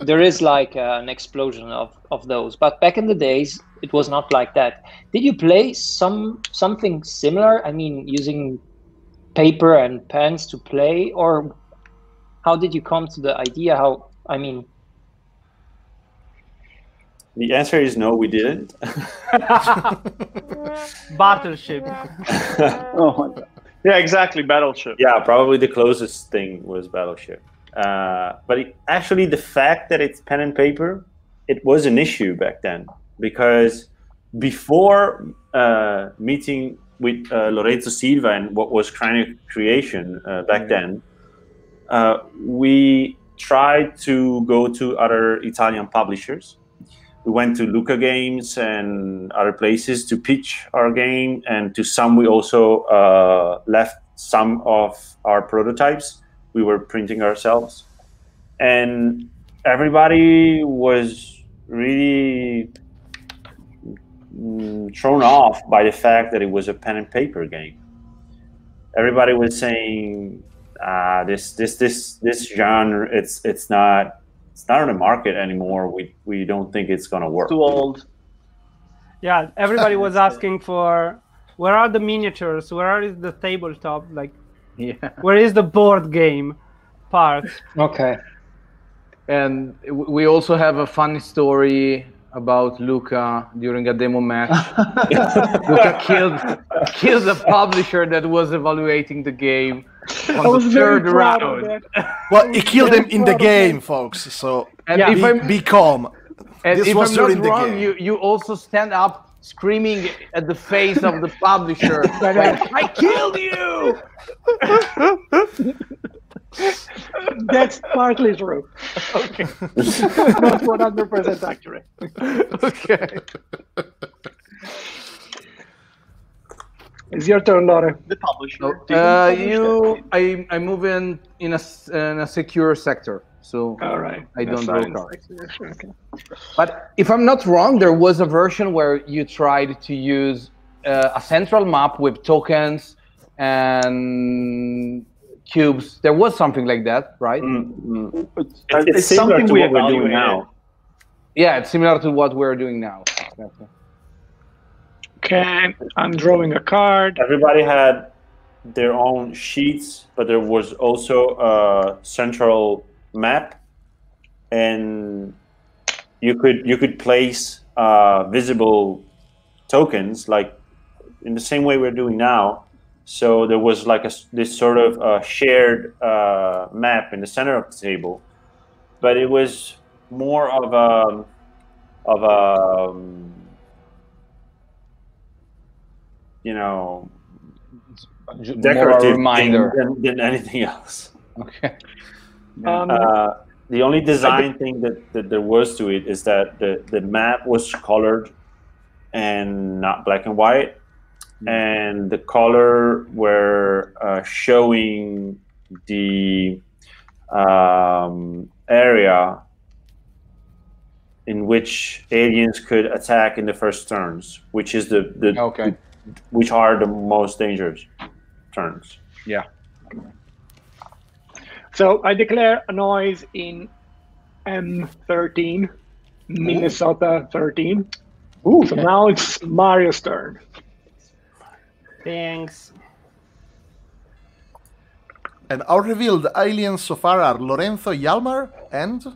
There is like an explosion of those. But back in the days, it was not like that. Did you play something similar? I mean, using paper and pens to play, or how did you come to the idea? The answer is no, we didn't. Battleship. Oh my God. Yeah, exactly, Battleship. Yeah, probably the closest thing was Battleship. But it, actually, the fact that it's pen and paper, it was an issue back then, because before meeting with Lorenzo Silva and what was Cranio Creation back then, we tried to go to other Italian publishers. We went to Luca Games and other places to pitch our game, and to some we also left some of our prototypes. We were printing ourselves, and everybody was really thrown off by the fact that it was a pen and paper game. Everybody was saying, this genre, it's not on the market anymore. We don't think it's gonna work. Too old. Yeah, everybody was asking for, where are the miniatures? Where is the tabletop? Like, where is the board game part? Okay. And we also have a funny story about Luca during a demo match. Luca killed a publisher that was evaluating the game on the third round. Well, he killed him in the game, folks. So and yeah, be calm. And this was during the game. You also stand up screaming at the face of the publisher, like, I killed you! That's partly true. Okay. Not 100% accurate. Okay. It's your turn, Laura. The publisher. I move in a secure sector, so all right. I don't know. Okay. But if I'm not wrong, there was a version where you tried to use a central map with tokens and cubes. There was something like that, right? Mm-hmm. It's something we are doing now. Yeah, it's similar to what we're doing now. Okay, I'm drawing a card. Everybody had their own sheets, but there was also a central map, and you could place visible tokens, like in the same way we're doing now. So there was like this sort of shared map in the center of the table, but it was more of a you know, decorative reminder than anything else. Okay. The only design thing that there was to it is that the map was colored and not black and white. And the color were showing the area in which aliens could attack in the first turns, which is which are the most dangerous turns. Yeah. So I declare a noise in M13, Minnesota 13. Ooh, so now it's Mario's turn. Thanks. And our revealed aliens so far are Lorenzo, Hjalmar, and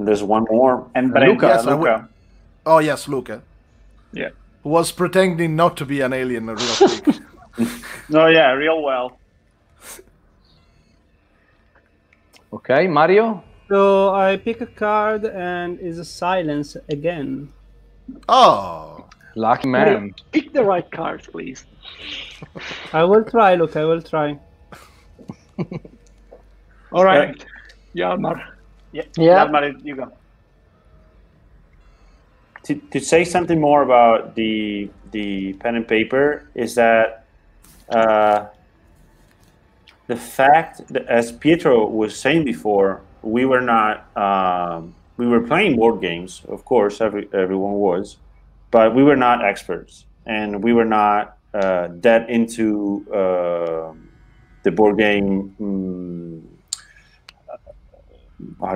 there's one more, and Luca. Yes, Luca. Oh yes, Luca. Yeah. Who was pretending not to be an alien, real quick. No, yeah, real well. Okay, Mario. So I pick a card, and it's a silence again. Oh. Lucky man. Pick the right cards, please. I will try, look, I will try. All right. Hjalmar. Yeah, Hjalmar, you go. To say something more about the pen and paper is that the fact that, as Pietro was saying before, we were not, we were playing board games, of course, everyone was. But we were not experts, and we were not that into the board game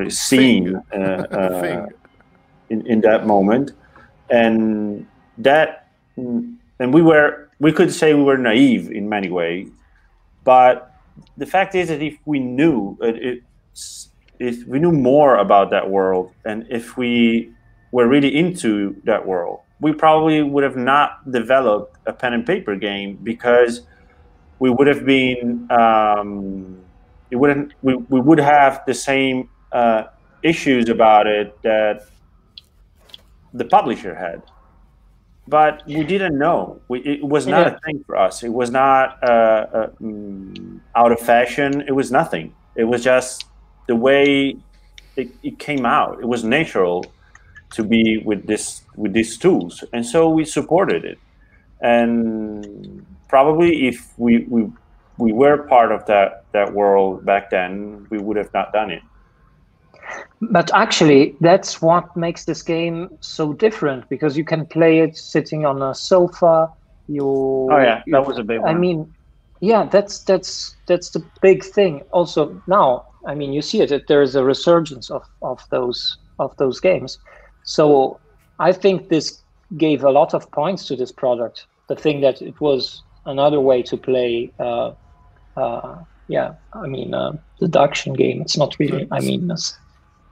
scene in that moment, and we could say we were naive in many ways, but the fact is that if we knew if we knew more about that world, and if we were really into that world, we probably would have not developed a pen and paper game, because we would have been it wouldn't, we would have the same issues about it that the publisher had. But we didn't know. It was not a thing for us. It was not out of fashion. It was nothing. It was just the way it came out. It was natural to be with these tools, and so we supported it. And probably if we were part of that world back then, we would have not done it. But actually, that's what makes this game so different, because you can play it sitting on a sofa. Oh yeah, that was a big one. I mean, yeah, that's the big thing. Also now, I mean, you see it, that there is a resurgence of those games. So I think this gave a lot of points to this product. The thing that it was another way to play. Yeah, I mean, deduction game. It's not really. I mean.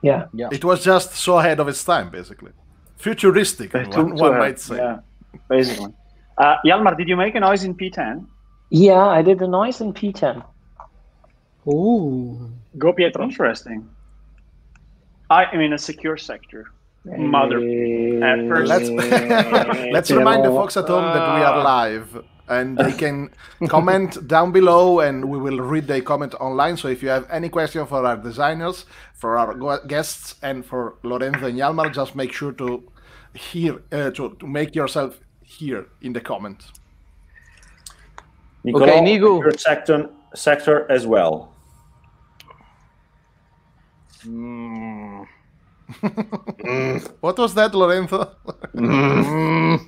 Yeah. Yeah, it was just so ahead of its time, basically. Futuristic, one might say. Yeah, basically. Hjalmar, did you make a noise in P10? Yeah, I did a noise in P10. Ooh. Go Pietro. Interesting. I'm in a secure sector. Mother. At first. Let's remind the folks at home that we are live. And they can comment down below, and we will read their comment online. So if you have any question for our designers, for our guests, and for Lorenzo and Hjalmar, just make sure to make yourself hear in the comment. Nicolò, okay, Nico. Your sector as well. Mm. Mm. What was that, Lorenzo? Mm.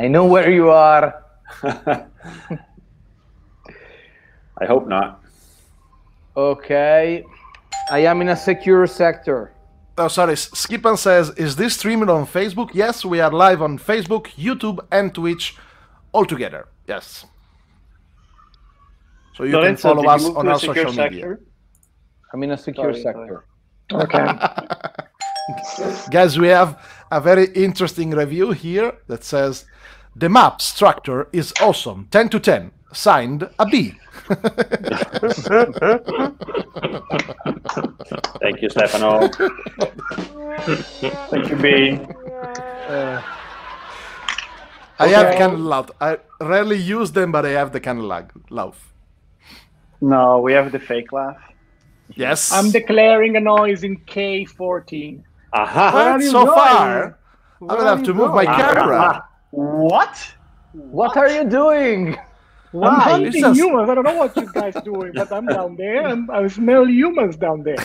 I know where you are. I hope not. Okay. I am in a secure sector. Oh, sorry. Skipan says, is this streamed on Facebook? Yes, we are live on Facebook, YouTube, and Twitch all together. Yes. So you can follow us on our social media. I'm in a secure sector. Okay. Guys, we have a very interesting review here that says the map structure is awesome. 10/10. Signed, a B. Thank you, Stefano. Thank you, B. I have candlelight. I rarely use them, but I have the candlelight laugh. No, we have the fake laugh. Yes. I'm declaring a noise in K14. Aha! So far, I will have to move my camera. What? What are you doing? Why? I'm hunting humans. I don't know what you guys are doing, but I'm down there and I smell humans down there.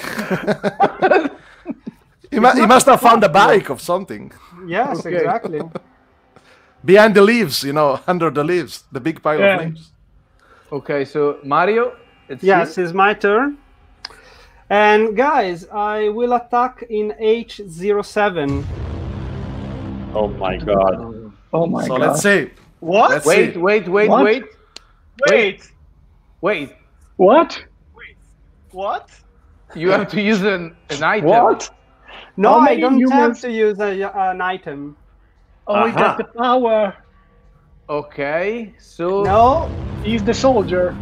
He must have found a bike of something. Yes, okay. Exactly. Behind the leaves, you know, under the leaves, the big pile of leaves. Okay, so Mario, it's it's my turn. And guys, I will attack in H07. Oh my god. Oh my god. So let's see. What? Let's see. Wait. What? Wait. What? You have to use an item. What? No, I don't have to use an item. Oh, we got the power. Okay, so... No, he's the soldier.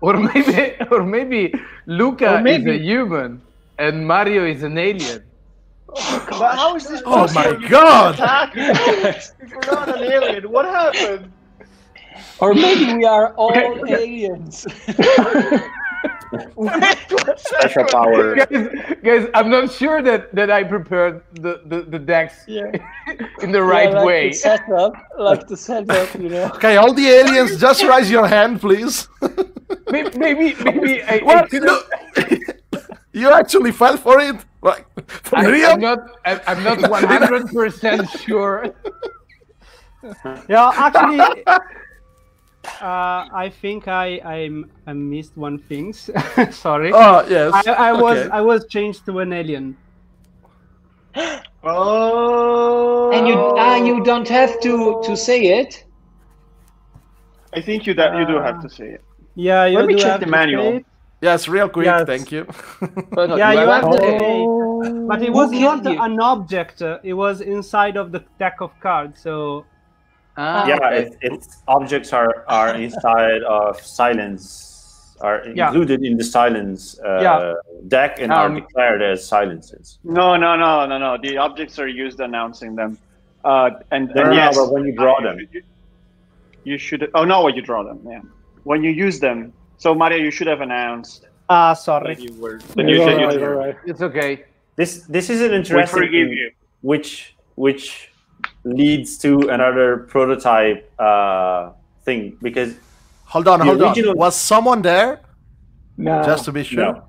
Or maybe Luca is a human and Mario is an alien. Oh, god. How is this possible? Oh my god! If we're not an alien, what happened? Or maybe we are all aliens. Special power. Guys, I'm not sure that I prepared the decks in the right way. Like the setup, you know. Okay, all the aliens, just raise your hand, please. Maybe you actually fell for it? Like, for real? I'm not 100% sure. Yeah, actually, I think I missed one thing. Sorry. Oh yes. I was changed to an alien. Oh. And you don't have to say it. I think you do have to say it. Yeah, you let me check the manual. Yes, real quick. Yes. Thank you. But yeah, you have to say. But it was not an object. It was inside of the deck of cards. So Yeah, okay. It's objects are inside of silence, are included in the silence deck and are declared as silences. No. The objects are used announcing them. But when you draw them. You should... Oh, no, when you draw them, yeah. When you use them. So, Mario, you should have announced... Ah, sorry. You were, right. It's okay. This is an interesting thing, which leads to another prototype thing, because... Hold on. Was someone there? No. Just to be sure. No.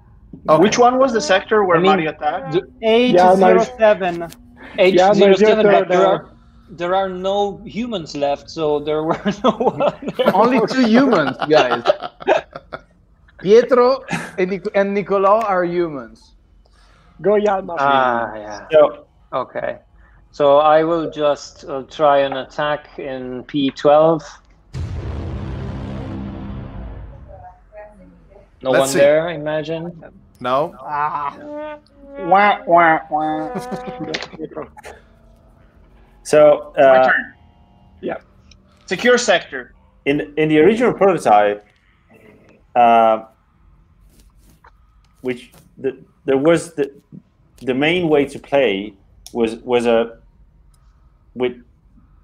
Okay. Which one was the sector where Mario attacked? 807. 807. There are no humans left, so there were no one. Only two humans, guys. Pietro and Nicolò are humans. Go, Hjalmar. Okay. So I will just try an attack in P12. No Let's one see. There, I imagine. No. Wah, wah, wah. So, my turn. Yeah. Secure sector. In the original prototype, which there was the main way to play was with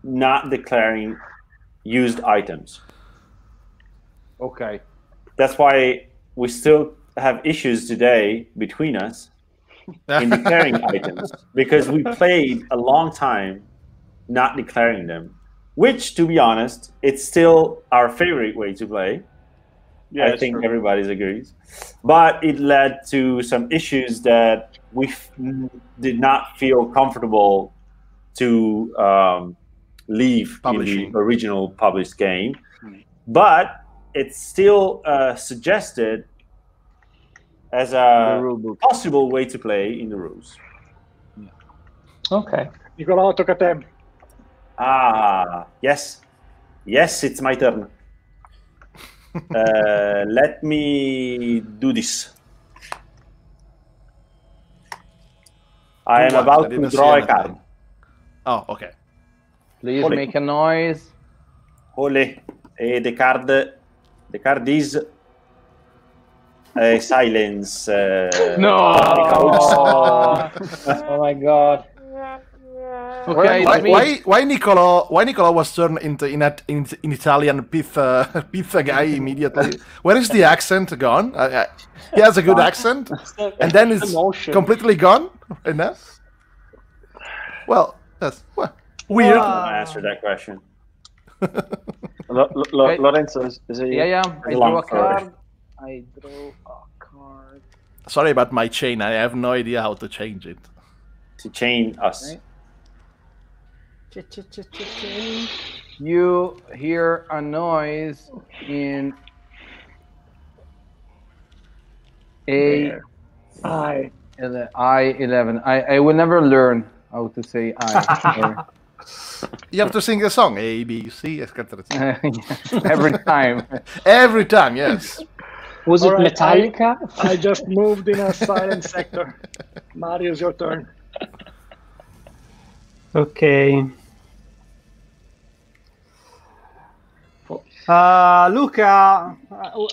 not declaring used items. Okay. That's why we still have issues today between us in declaring items, because we played a long time not declaring them, which, to be honest, it's still our favorite way to play. Yeah, I think everybody agrees. But it led to some issues that we did not feel comfortable to leave in the original published game. But it's still suggested as a possible way to play in the rules. Yeah. Okay. Nicolò, tocca a te. Ah, yes. Yes, it's my turn. Let me do this. I am about to draw a card. Oh, okay. Please make a noise. Ole. The card is a silence. No! Oh my god. Okay, why Nicolò was turned into in Italian pizza guy immediately? Where is the accent gone? He has a good accent, and then it's completely gone. Enough. Well, that's weird. I answered that question. Lorenzo, is it? Yeah. I draw a card. Sorry about my chain. I have no idea how to change it. To chain us. Right. You hear a noise in I11. I will never learn how to say I. You have to sing a song, A, B, C, etc. Every time. Every time, yes. Was it Metallica? I just moved in a silent sector. Mario's your turn. Okay. Luca,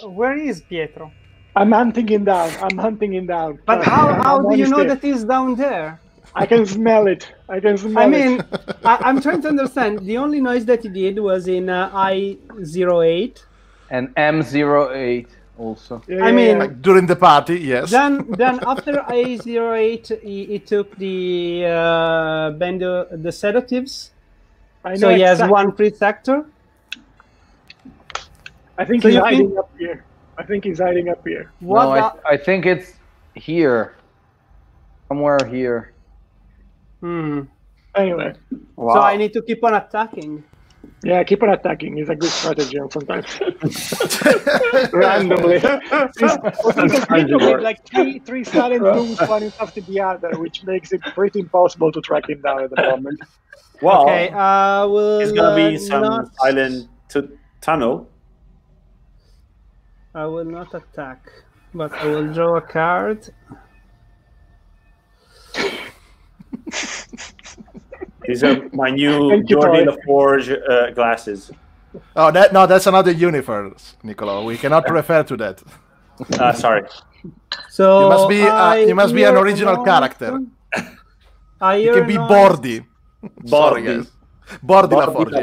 where is Pietro? I'm hunting him down. But how do you know that he's down there? I can smell it. I'm trying to understand. The only noise that he did was in I08 and M08 also. Yeah, like during the party, yes. Then after I08, he took the the sedatives. I know, so he has one free sector. I think he's hiding up here. What? No, I think it's here. Somewhere here. Anyway. Wow. So I need to keep on attacking. Yeah, keep on attacking. It's a good strategy sometimes. Randomly. Like three silent rooms, one after the other, which makes it pretty impossible to track him down at the moment. Well, okay, it's going to be some silent tunnel. I will not attack, but I will draw a card. These are my new Jordi LaForge glasses. Oh, that no, that's another universe, Nicolò. We cannot refer to that. Sorry. So you must be an original character. You can be Bordi. Bordi. Bordi LaForge.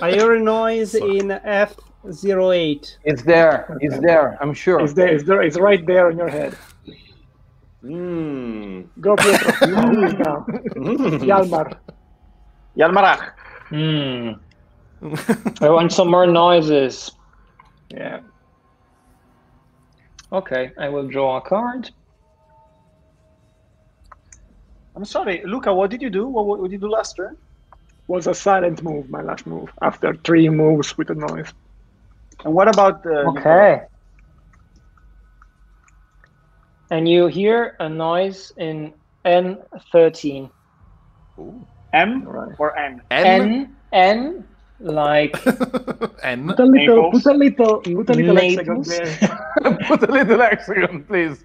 I hear a noise in F08. It's there. It's there. I'm sure. It's there. It's there. It's right there in your head. Mm. Go Pietro. Hjalmar. Hjalmar. I want some more noises. Yeah. Okay, I will draw a card. I'm sorry, Luca. What did you do? What did you do last turn? Was a silent move, my last move, after 3 moves with a noise. And what about the... Okay. And you hear a noise in N13. Ooh. M right. Or N? N, like... N? Put a little hexagon there. Put a little hexagon, please.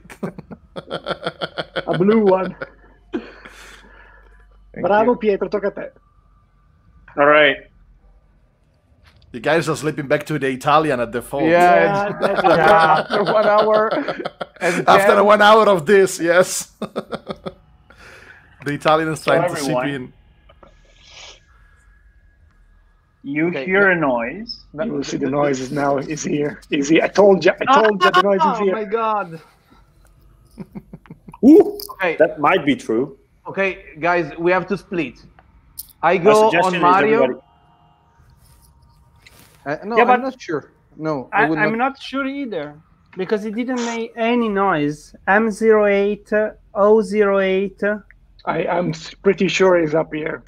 A blue one. Bravo, Pietro, talk at that. All right. You guys are slipping back to the Italian at the phone. Yeah, after 1 hour. And after 1 hour of this, yes. The Italian is trying to seep in. You hear a noise. You will see the noise is now is here. Is he? I told you. I told you the noise is here. Oh my god. Ooh, okay. That might be true. Okay, guys, we have to split. I go on Mario. No, yeah, I'm not sure. No, I'm not sure either because it didn't make any noise. M08, O08. I'm pretty sure it's up here.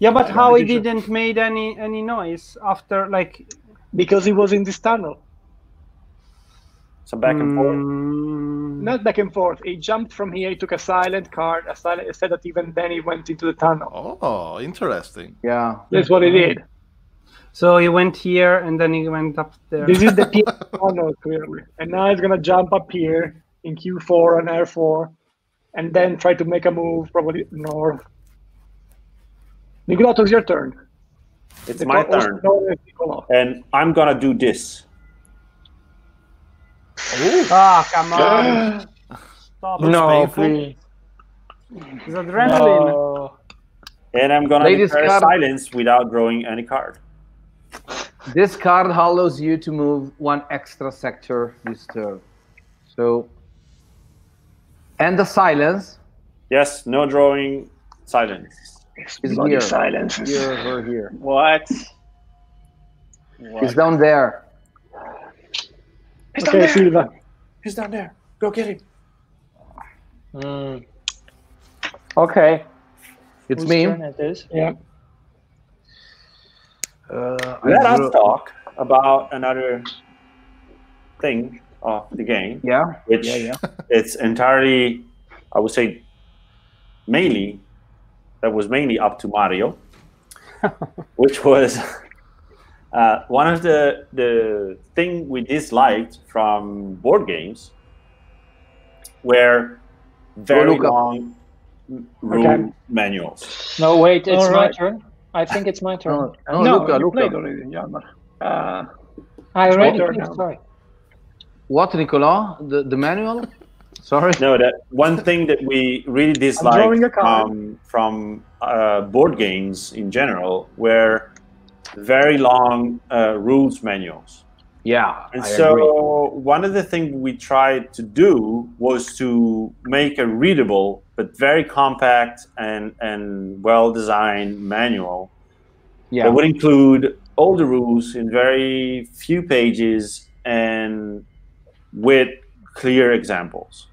Yeah, but how it didn't made any noise after, like, because it was in this tunnel. So back and forth. Not back and forth. He jumped from here. He took a silent card. A sedative, and then he went into the tunnel. Oh, interesting. Yeah, that's what he did. So he went here, and then he went up there. This is the tunnel, clearly. And now he's gonna jump up here in Q4 and R4, and then try to make a move, probably north. Nicolò, it's your turn. It's my turn, and I'm gonna do this. Ah, come on! Stop. No, please. It's adrenaline. No. And I'm gonna declare silence without drawing any card. This card allows you to move 1 extra sector this turn. So, and the silence. Yes, no drawing. Silence. It's here. Silence. Here, over here. What? It's down there. He's down there. Silva. He's down there. Go get him. Okay. It's me. It yeah. Let us talk about another thing of the game. Yeah. Which it's entirely, I would say, mainly, that was mainly up to Mario, which was... one of the thing we disliked from board games were very long rule manuals. No, wait, it's my turn. I think it's my turn. No, Luca, already. I already played. Sorry. What, Nicolò? The manual? Sorry. No, that one thing that we really disliked from board games in general were very long rules manuals. Yeah, and I agree. One of the things we tried to do was to make a readable but very compact and well-designed manual that would include all the rules in very few pages and with clear examples.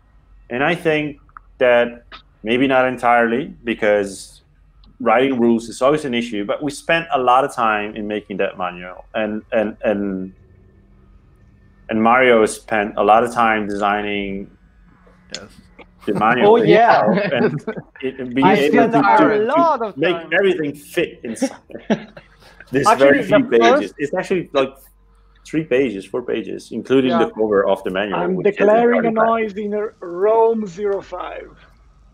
And I think that maybe not entirely, because writing rules is always an issue, but we spent a lot of time in making that manual, and Mario spent a lot of time designing the manual. Oh yeah, and being able to make everything fit inside this very few pages. It's actually like 3 pages, 4 pages, including the cover of the manual. I'm declaring a noise in Rome 05.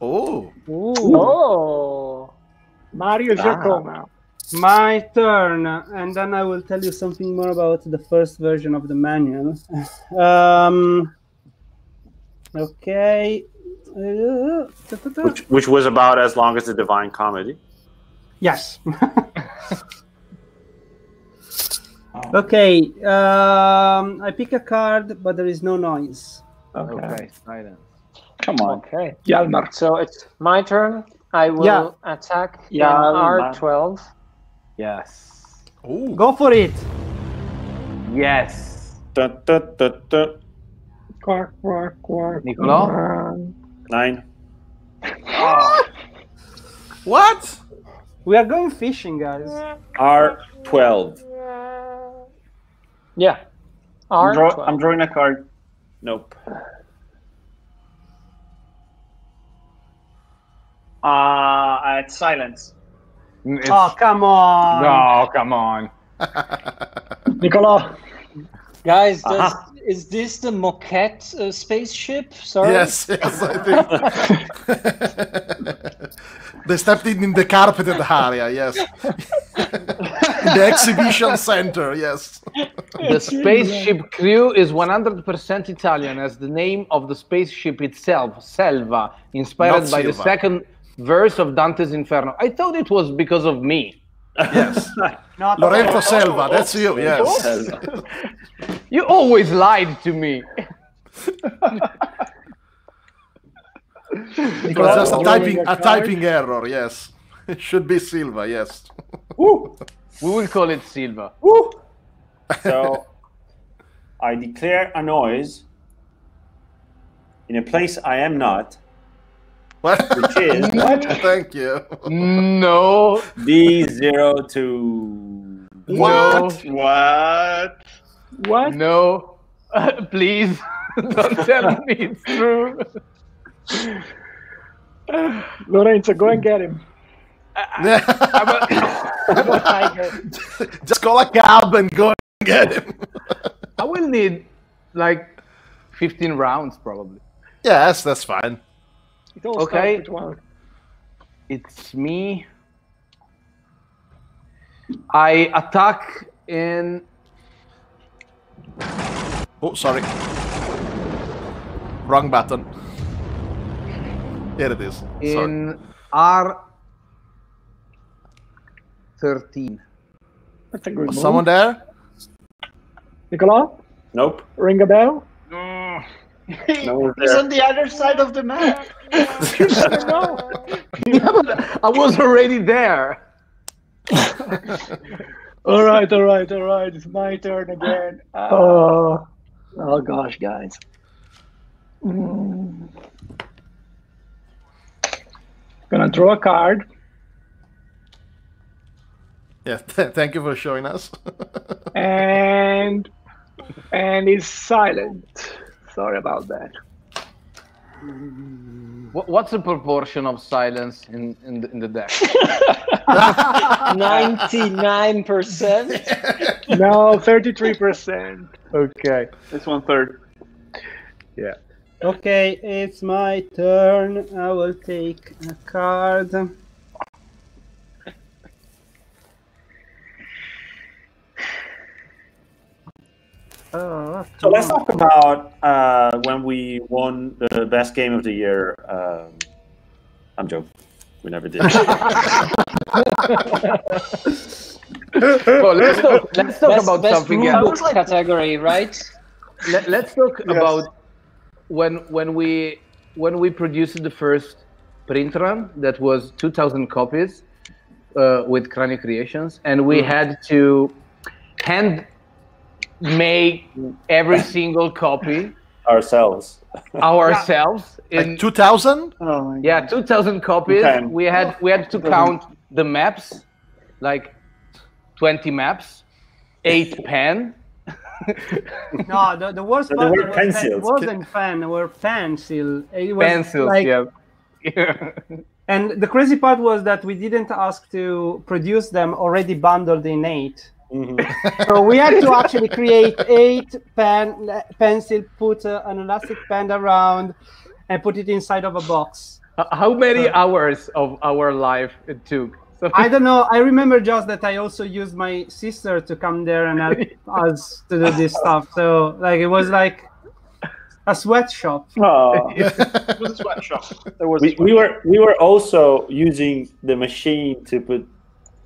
Oh! Oh! Mario Giacoma. My turn, and then I will tell you something more about the first version of the manual. Okay. Which was about as long as the Divine Comedy. Yes. Okay. I pick a card, but there is no noise. Okay. Silence. Come on. Okay. Hjalmar. So it's my turn. I will attack Hjalmar. R12. Yes. Ooh. Go for it. Yes. Quark, quark, quark. Nicolò? 9. Oh. What? We are going fishing, guys. R12. Yeah. R12. I'm drawing a card. Nope. It's silence. It's... Oh, come on. No, come on. Nicolò. Guys, is this the moquette spaceship? Sorry. Yes, yes, I think. They stepped in the carpeted area, yes. The exhibition center, yes. The spaceship crew is 100% Italian, as the name of the spaceship itself, Selva, inspired by the second verse of Dante's Inferno. I thought it was because of me. Yes. Lorenzo Silva, that's you, yes. You always lied to me. It was just a typing error, yes. It should be Silva, yes. Woo. We will call it Silva. Woo. So, I declare a noise in a place I am not. What? Which is, what? Thank you. No. D02. What? No. What? What? No. Please don't tell me it's true. Lorenzo, go and get him. Just call a cab and go and get him. I will need like 15 rounds probably. Yes, that's fine. Okay, it's me. I attack in... Oh, sorry. Wrong button. Here it is. In R13. That's a good move. Someone there? Nicolò? Nope. Ring a bell? No. No, he's on the other side of the map. Yeah, but I was already there. All right, all right, all right. It's my turn again. Oh, oh gosh, guys. Gonna draw a card. Yeah, thank you for showing us. and it's silent. Sorry about that. What's the proportion of silence in the deck? 99%? No, 33%. Okay. It's 1/3. Yeah. Okay, it's my turn. I will take a card. So let's talk about when we won the best game of the year. I'm joking. We never did. Well, let's talk about best something else. Category, right? Let's talk about when we produced the first print run that was 2,000 copies with Cranio Creations, and we had to make every single copy ourselves in 2,000. Oh yeah, 2,000 copies. Okay. We had to count the maps, like 20 maps, 8 pen. No, the worst part wasn't pen. Were pencil. It was pencils. Like, yeah. And the crazy part was that we didn't ask to produce them already bundled in 8. Mm-hmm. So we had to actually create 8 pencil, put an elastic band around, and put it inside of a box. How many hours of our life it took? So I don't know. I remember just that I also used my sister to come there and help us to do this stuff. So like it was like a sweatshop. Oh. It was a sweatshop. We were also using the machine to put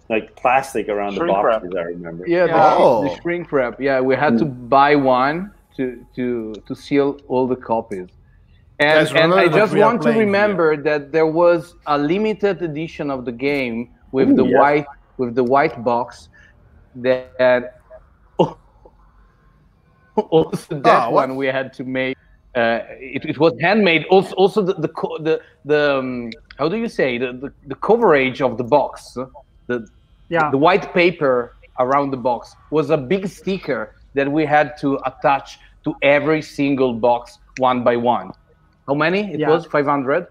like plastic around the boxes. I remember. Yeah, the shrink wrap. Yeah, we had to buy one to seal all the copies. And I just want to remember that there was a limited edition of the game with the white box that also that one we had to make. It was handmade. Also the how do you say the coverage of the box, the white paper around the box was a big sticker that we had to attach to every single box one by one. How many? It was 500.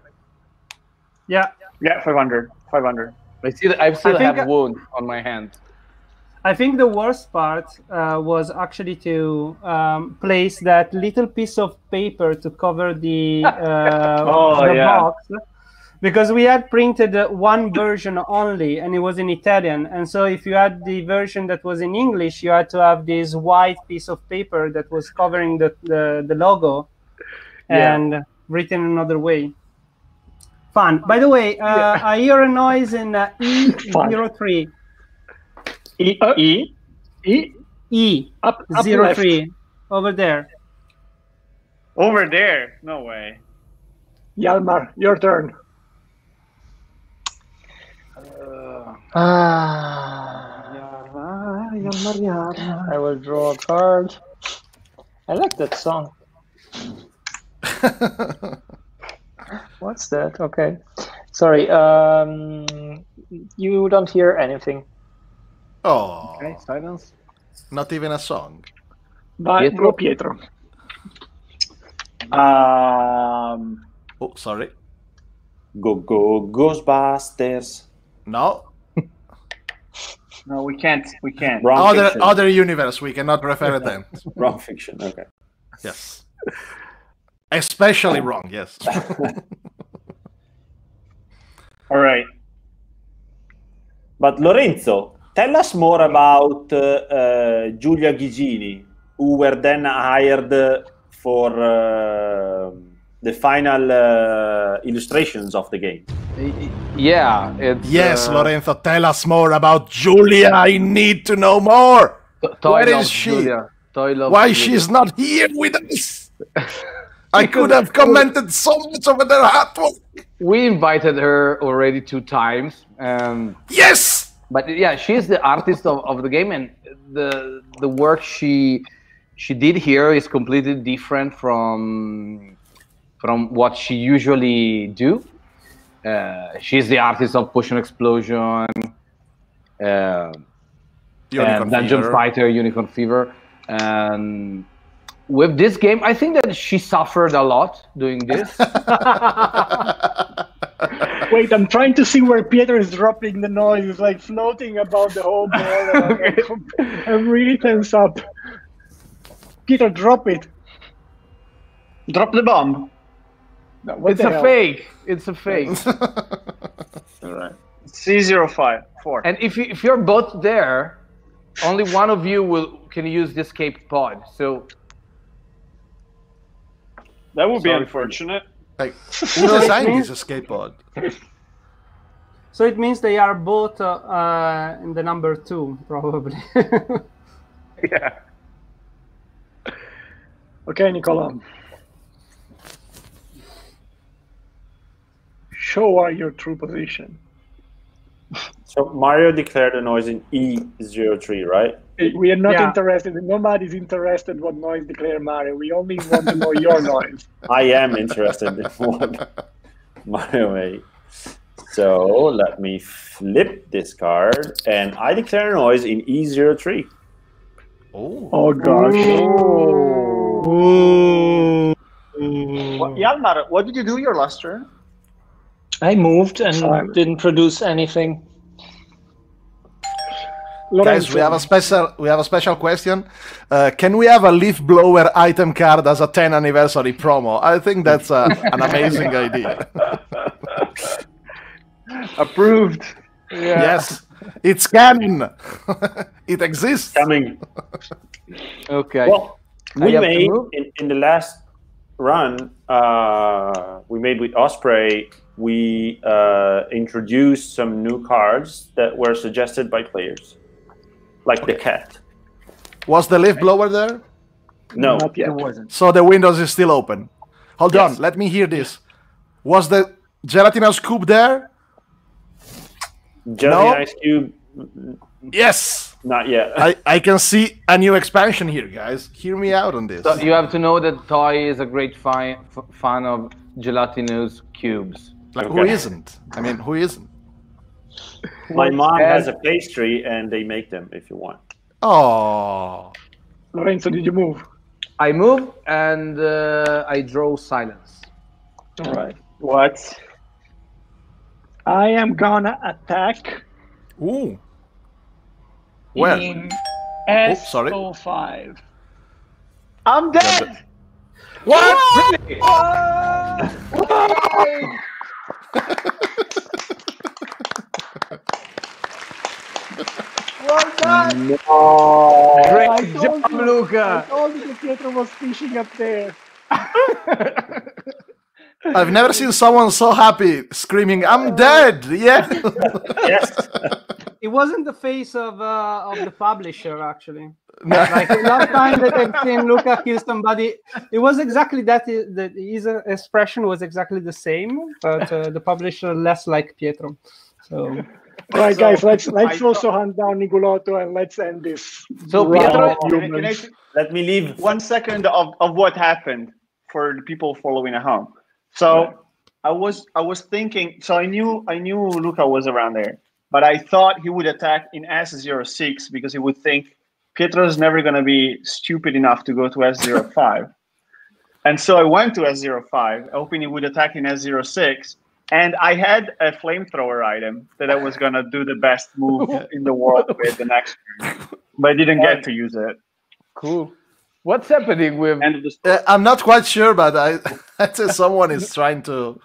Yeah. Yeah, 500. 500. I still have wound on my hand. I think the worst part was actually to place that little piece of paper to cover the box, because we had printed one version only, and it was in Italian. And so if you had the version that was in English, you had to have this white piece of paper that was covering the logo. Yeah. And written another way. Fun. By the way, I hear a noise in E03. E03. Over there. Over there? No way. Hjalmar, your turn. Hjalmar. I will draw a card. I like that song. What's that? Okay, sorry. You don't hear anything. Oh, okay, silence. Not even a song. By Pietro. Oh, sorry. Go go Ghostbusters. No. No, we can't. We can't. Wrong other universe. We cannot refer to them. Wrong fiction. Okay. Yes. Especially wrong, yes. All right. But Lorenzo, tell us more about Giulia Ghigini, who were then hired for the final illustrations of the game. Yeah. Yes, Lorenzo, tell us more about Giulia. I need to know more. Where is she? Why she's not here with us? I could have commented so much over their artwork. We invited her already 2 times. Yes! But yeah, she's the artist of the game, and the work she did here is completely different from what she usually do. She's the artist of Potion Explosion, Dungeon Fighter, Unicorn Fever. And with this game, I think that she suffered a lot doing this. Wait, I'm trying to see where Pietro is dropping the noise. It's like floating about the whole ball. I'm really tense up. Pietro, drop it. Drop the bomb. No, it's a fake. It's a fake. All right. It's C054. And if you're both there, only one of you can use the escape pod. So. That would be unfortunate. Like, who designed this escape pod? So it means they are both in the number 2, probably. Yeah. Okay, Nicolò. Show her your true position. So Mario declared a noise in E03, right? We are not interested. Nobody's interested what noise declared Mario. We only want to know your noise. I am interested in what Mario made. So let me flip this card, and I declare a noise in E03. Oh, oh gosh. Ooh. Ooh. Well, Hjalmar, what did you do your last turn? I moved and didn't produce anything. Guys, we have a special question. Can we have a leaf blower item card as a 10th anniversary promo? I think that's an amazing idea. Approved. Yeah. Yes, it's canon. It exists. Coming. Okay. Well, we made in the last run. We made with Osprey. We introduced some new cards that were suggested by players, like the cat. Was the leaf blower there? No, not yet. It wasn't. So the windows is still open. Hold on, let me hear this. Was the gelatinous cube there? Gelatinous cube? Yes. Not yet. I can see a new expansion here, guys. Hear me out on this. So you have to know that Toy is a great fan of gelatinous cubes. Like who isn't? I mean, who isn't? My mom has a pastry, and they make them if you want. Oh, Lorenzo, did you move? I move, and I draw silence. All right. What? I am gonna attack. Ooh. Where? In S05. I'm dead. What? Really? Oh! Well done! No. Great job, Luca! I told you Pietro was fishing up there. I've never seen someone so happy screaming, I'm dead! Yeah! Yes. It wasn't the face of the publisher, actually. No. Like the last time that I've seen Luca kill somebody, it was exactly that. His expression was exactly the same, but the publisher less like Pietro. So... All right, so, guys, let's also hunt down Nicolotto and let's end this. So, Pietro, let me leave 1 second of what happened for the people following at home. So, I was thinking. So I knew Luca was around there, but I thought he would attack in S06 because he would think Pietro's never going to be stupid enough to go to S05, and so I went to S05, hoping he would attack in S06. And I had a flamethrower item that I was going to do the best move in the world with the next turn. But I didn't get to use it. Cool. What's happening with... I'm not quite sure, but I think someone is trying to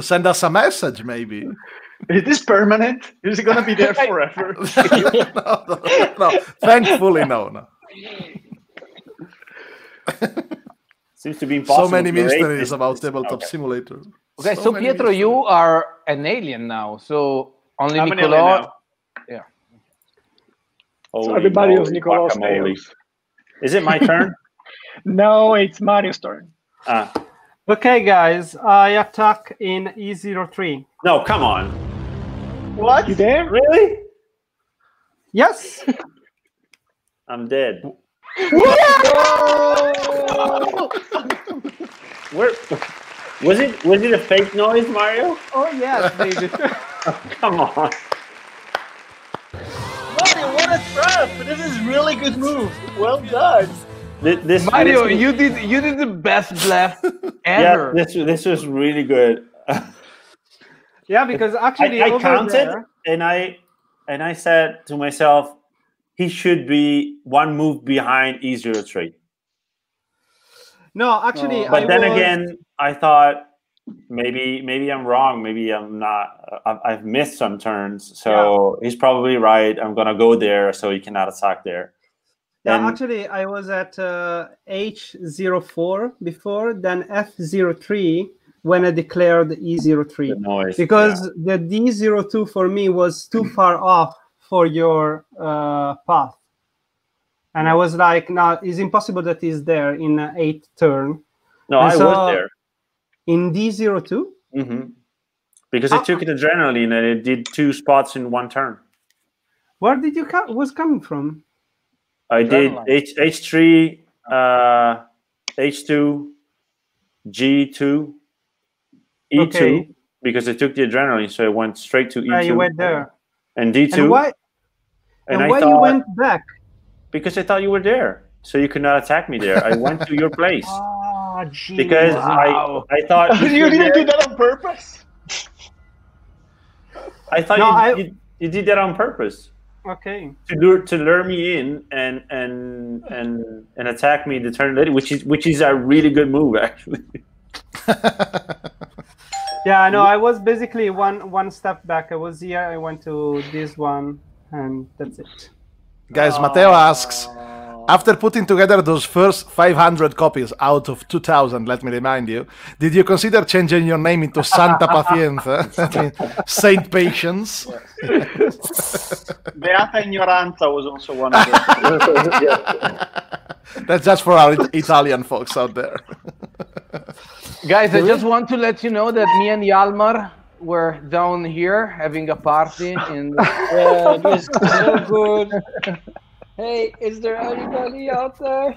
send us a message, maybe. Is this permanent? Is it going to be there forever? No. Thankfully, no. Seems to be impossible. So many mysteries about Tabletop Simulator. Okay, so Pietro, you are an alien now. So only Nicolò. Yeah. So everybody was Nicolò's alien. Is it my turn? No, it's Mario's turn. Okay, guys, I attack in E03. No, come on. What? You there? Really? Yes. I'm dead. Where? Was it a fake noise, Mario? Oh yes, baby. Oh, come on. Mario, what a trap! This is really good move. Well done. This Mario, you did the best bluff ever. Yeah, this was really good. Yeah, because actually I counted there, and I said to myself, he should be one move behind E03. No, actually, but then again, I thought maybe I'm wrong. Maybe I'm not. I've missed some turns, so he's probably right. I'm gonna go there, so he cannot attack there. Yeah, and actually, I was at H04 before, then F03 when I declared E03 because the D02 for me was too far off for your path. And I was like, no, it's impossible that he's there in 8th turn. No, and I was there. In D02? Mm-hmm. Because I took it adrenaline and it did 2 spots in 1 turn. Where did you was coming from? I adrenaline. Did H3, H2, G2, E2. Okay. Because I took the adrenaline, so I went straight to E2. Yeah, you went there. And D2. And why, and why you went back? Because I thought you were there, so you could not attack me there. I went to your place. Oh, geez. Because I thought you didn't do that on purpose. I thought you did that on purpose. Okay. To lure me in and attack me the turn later, which is a really good move actually. Yeah, I know. I was basically one step back. I was here. I went to this one, and that's it. Guys, Matteo asks, after putting together those first 500 copies out of 2,000, let me remind you, did you consider changing your name into Santa Pacienza? I mean, Saint Patience? Beata Ignoranza was also one of them. That's just for our Italian folks out there. Guys, I just want to let you know that me and Hjalmar were down here having a party. And it was so good. Hey, is there anybody out there?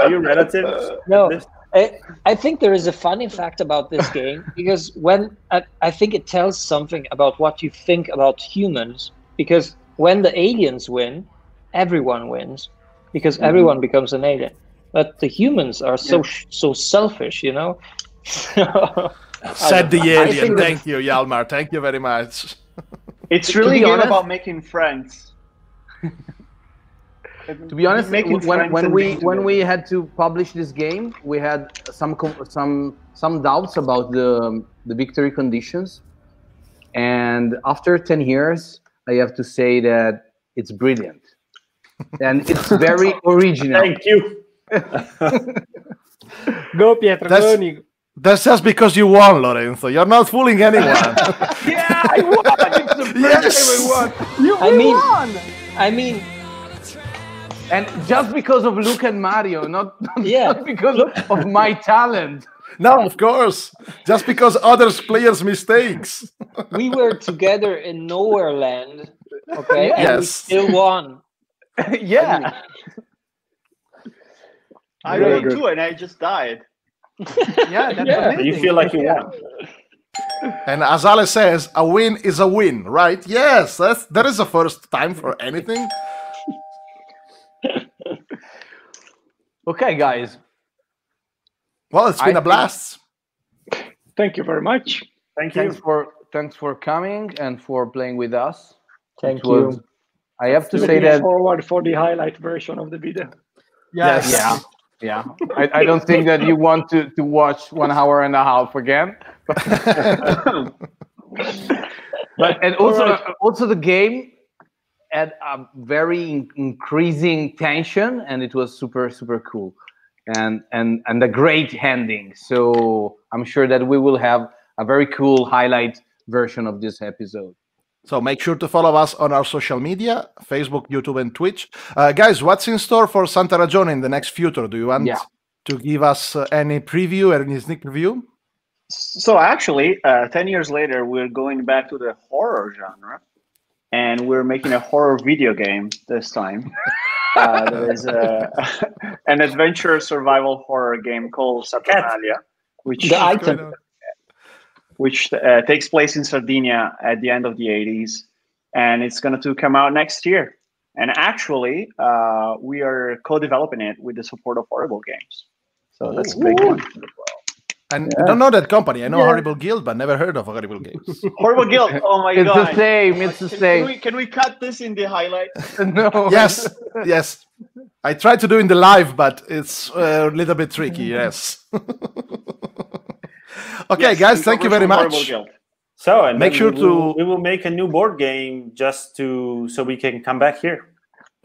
Are you relatives? No. I think there is a funny fact about this game, because when I think it tells something about what you think about humans, because when the aliens win, everyone wins, because everyone becomes an alien. But the humans are so selfish, you know? Said the alien. Thank you, Hjalmar. Thank you very much. It's really about making friends. To be honest, when we had to publish this game, we had some doubts about the victory conditions, and after 10 years, I have to say that it's brilliant, and it's very original. Thank you. Go, Pietro. Go, Nico. That's just because you won, Lorenzo. You're not fooling anyone. Yeah, I won. It's the yes. I won. I mean, and just because of Luke and Mario, not because of my talent. No, of course. Just because other players' mistakes. We were together in Nowhere Land, okay? Yes. And we still won. Yeah. I won too, and I just died. Yeah, that's amazing. You feel like you won. And as Ale says, a win is a win, right? Yes, that is the first time for anything. Okay, guys. Well, it's been a blast. Thank you very much. Thanks for coming and for playing with us. Thank you. I have to say that forward for the highlight version of the video. Yes. Yes. Yeah. I don't think that you want to watch 1.5 hours again. and also the game had a very increasing tension, and it was super cool, and a great ending. So I'm sure that we will have a very cool highlight version of this episode. So make sure to follow us on our social media, Facebook, YouTube, and Twitch. Guys, what's in store for Santa Ragione in the next future? Do you want to give us any preview or any sneak preview? So actually, 10 years later, we're going back to the horror genre, and we're making a horror video game this time. There is an adventure survival horror game called Saturnalia, which takes place in Sardinia at the end of the 80s, and it's going to come out next year. And actually, we are co-developing it with the support of Horrible Games. So that's a big one. And I don't know that company. I know Horrible Guild, but never heard of Horrible Games. Horrible Guild. Oh my god! It's the same. It's the same. Can we cut this in the highlights? No. Yes. Yes. I tried to do in the live, but it's a little bit tricky. Yes. Okay, guys. Thank you very much. So, and make sure to. We will make a new board game just so we can come back here.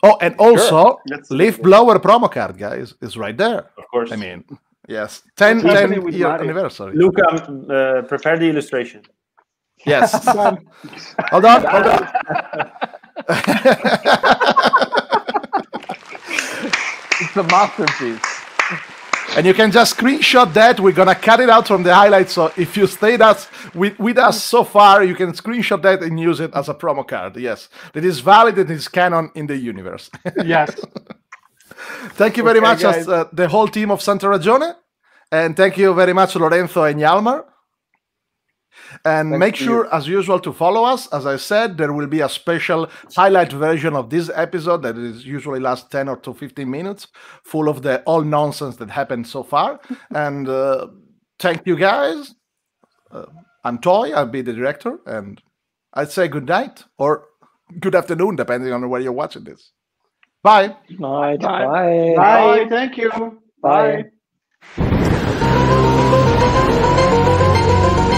Oh, and also, Leaf Blower promo card, guys, is right there. Of course. I mean. Yes, 10-year anniversary. Luca, prepare the illustration. Yes. hold on. It's a masterpiece. And you can just screenshot that. We're going to cut it out from the highlights. So if you stayed with us so far, you can screenshot that and use it as a promo card. Yes, that is valid and is canon in the universe. Yes. Thank you very much, guys. The whole team of Santa Ragione. And thank you very much, Lorenzo and Hjalmar. And make sure, as usual, to follow us. As I said, there will be a special highlight version of this episode that is usually lasts 10 or 15 minutes, full of the all nonsense that happened so far. And thank you, guys. I'm Toy. I'll be the director. And I'd say good night or good afternoon, depending on where you're watching this. Bye. Bye. Bye. Bye. Bye. Thank you. Bye. Bye.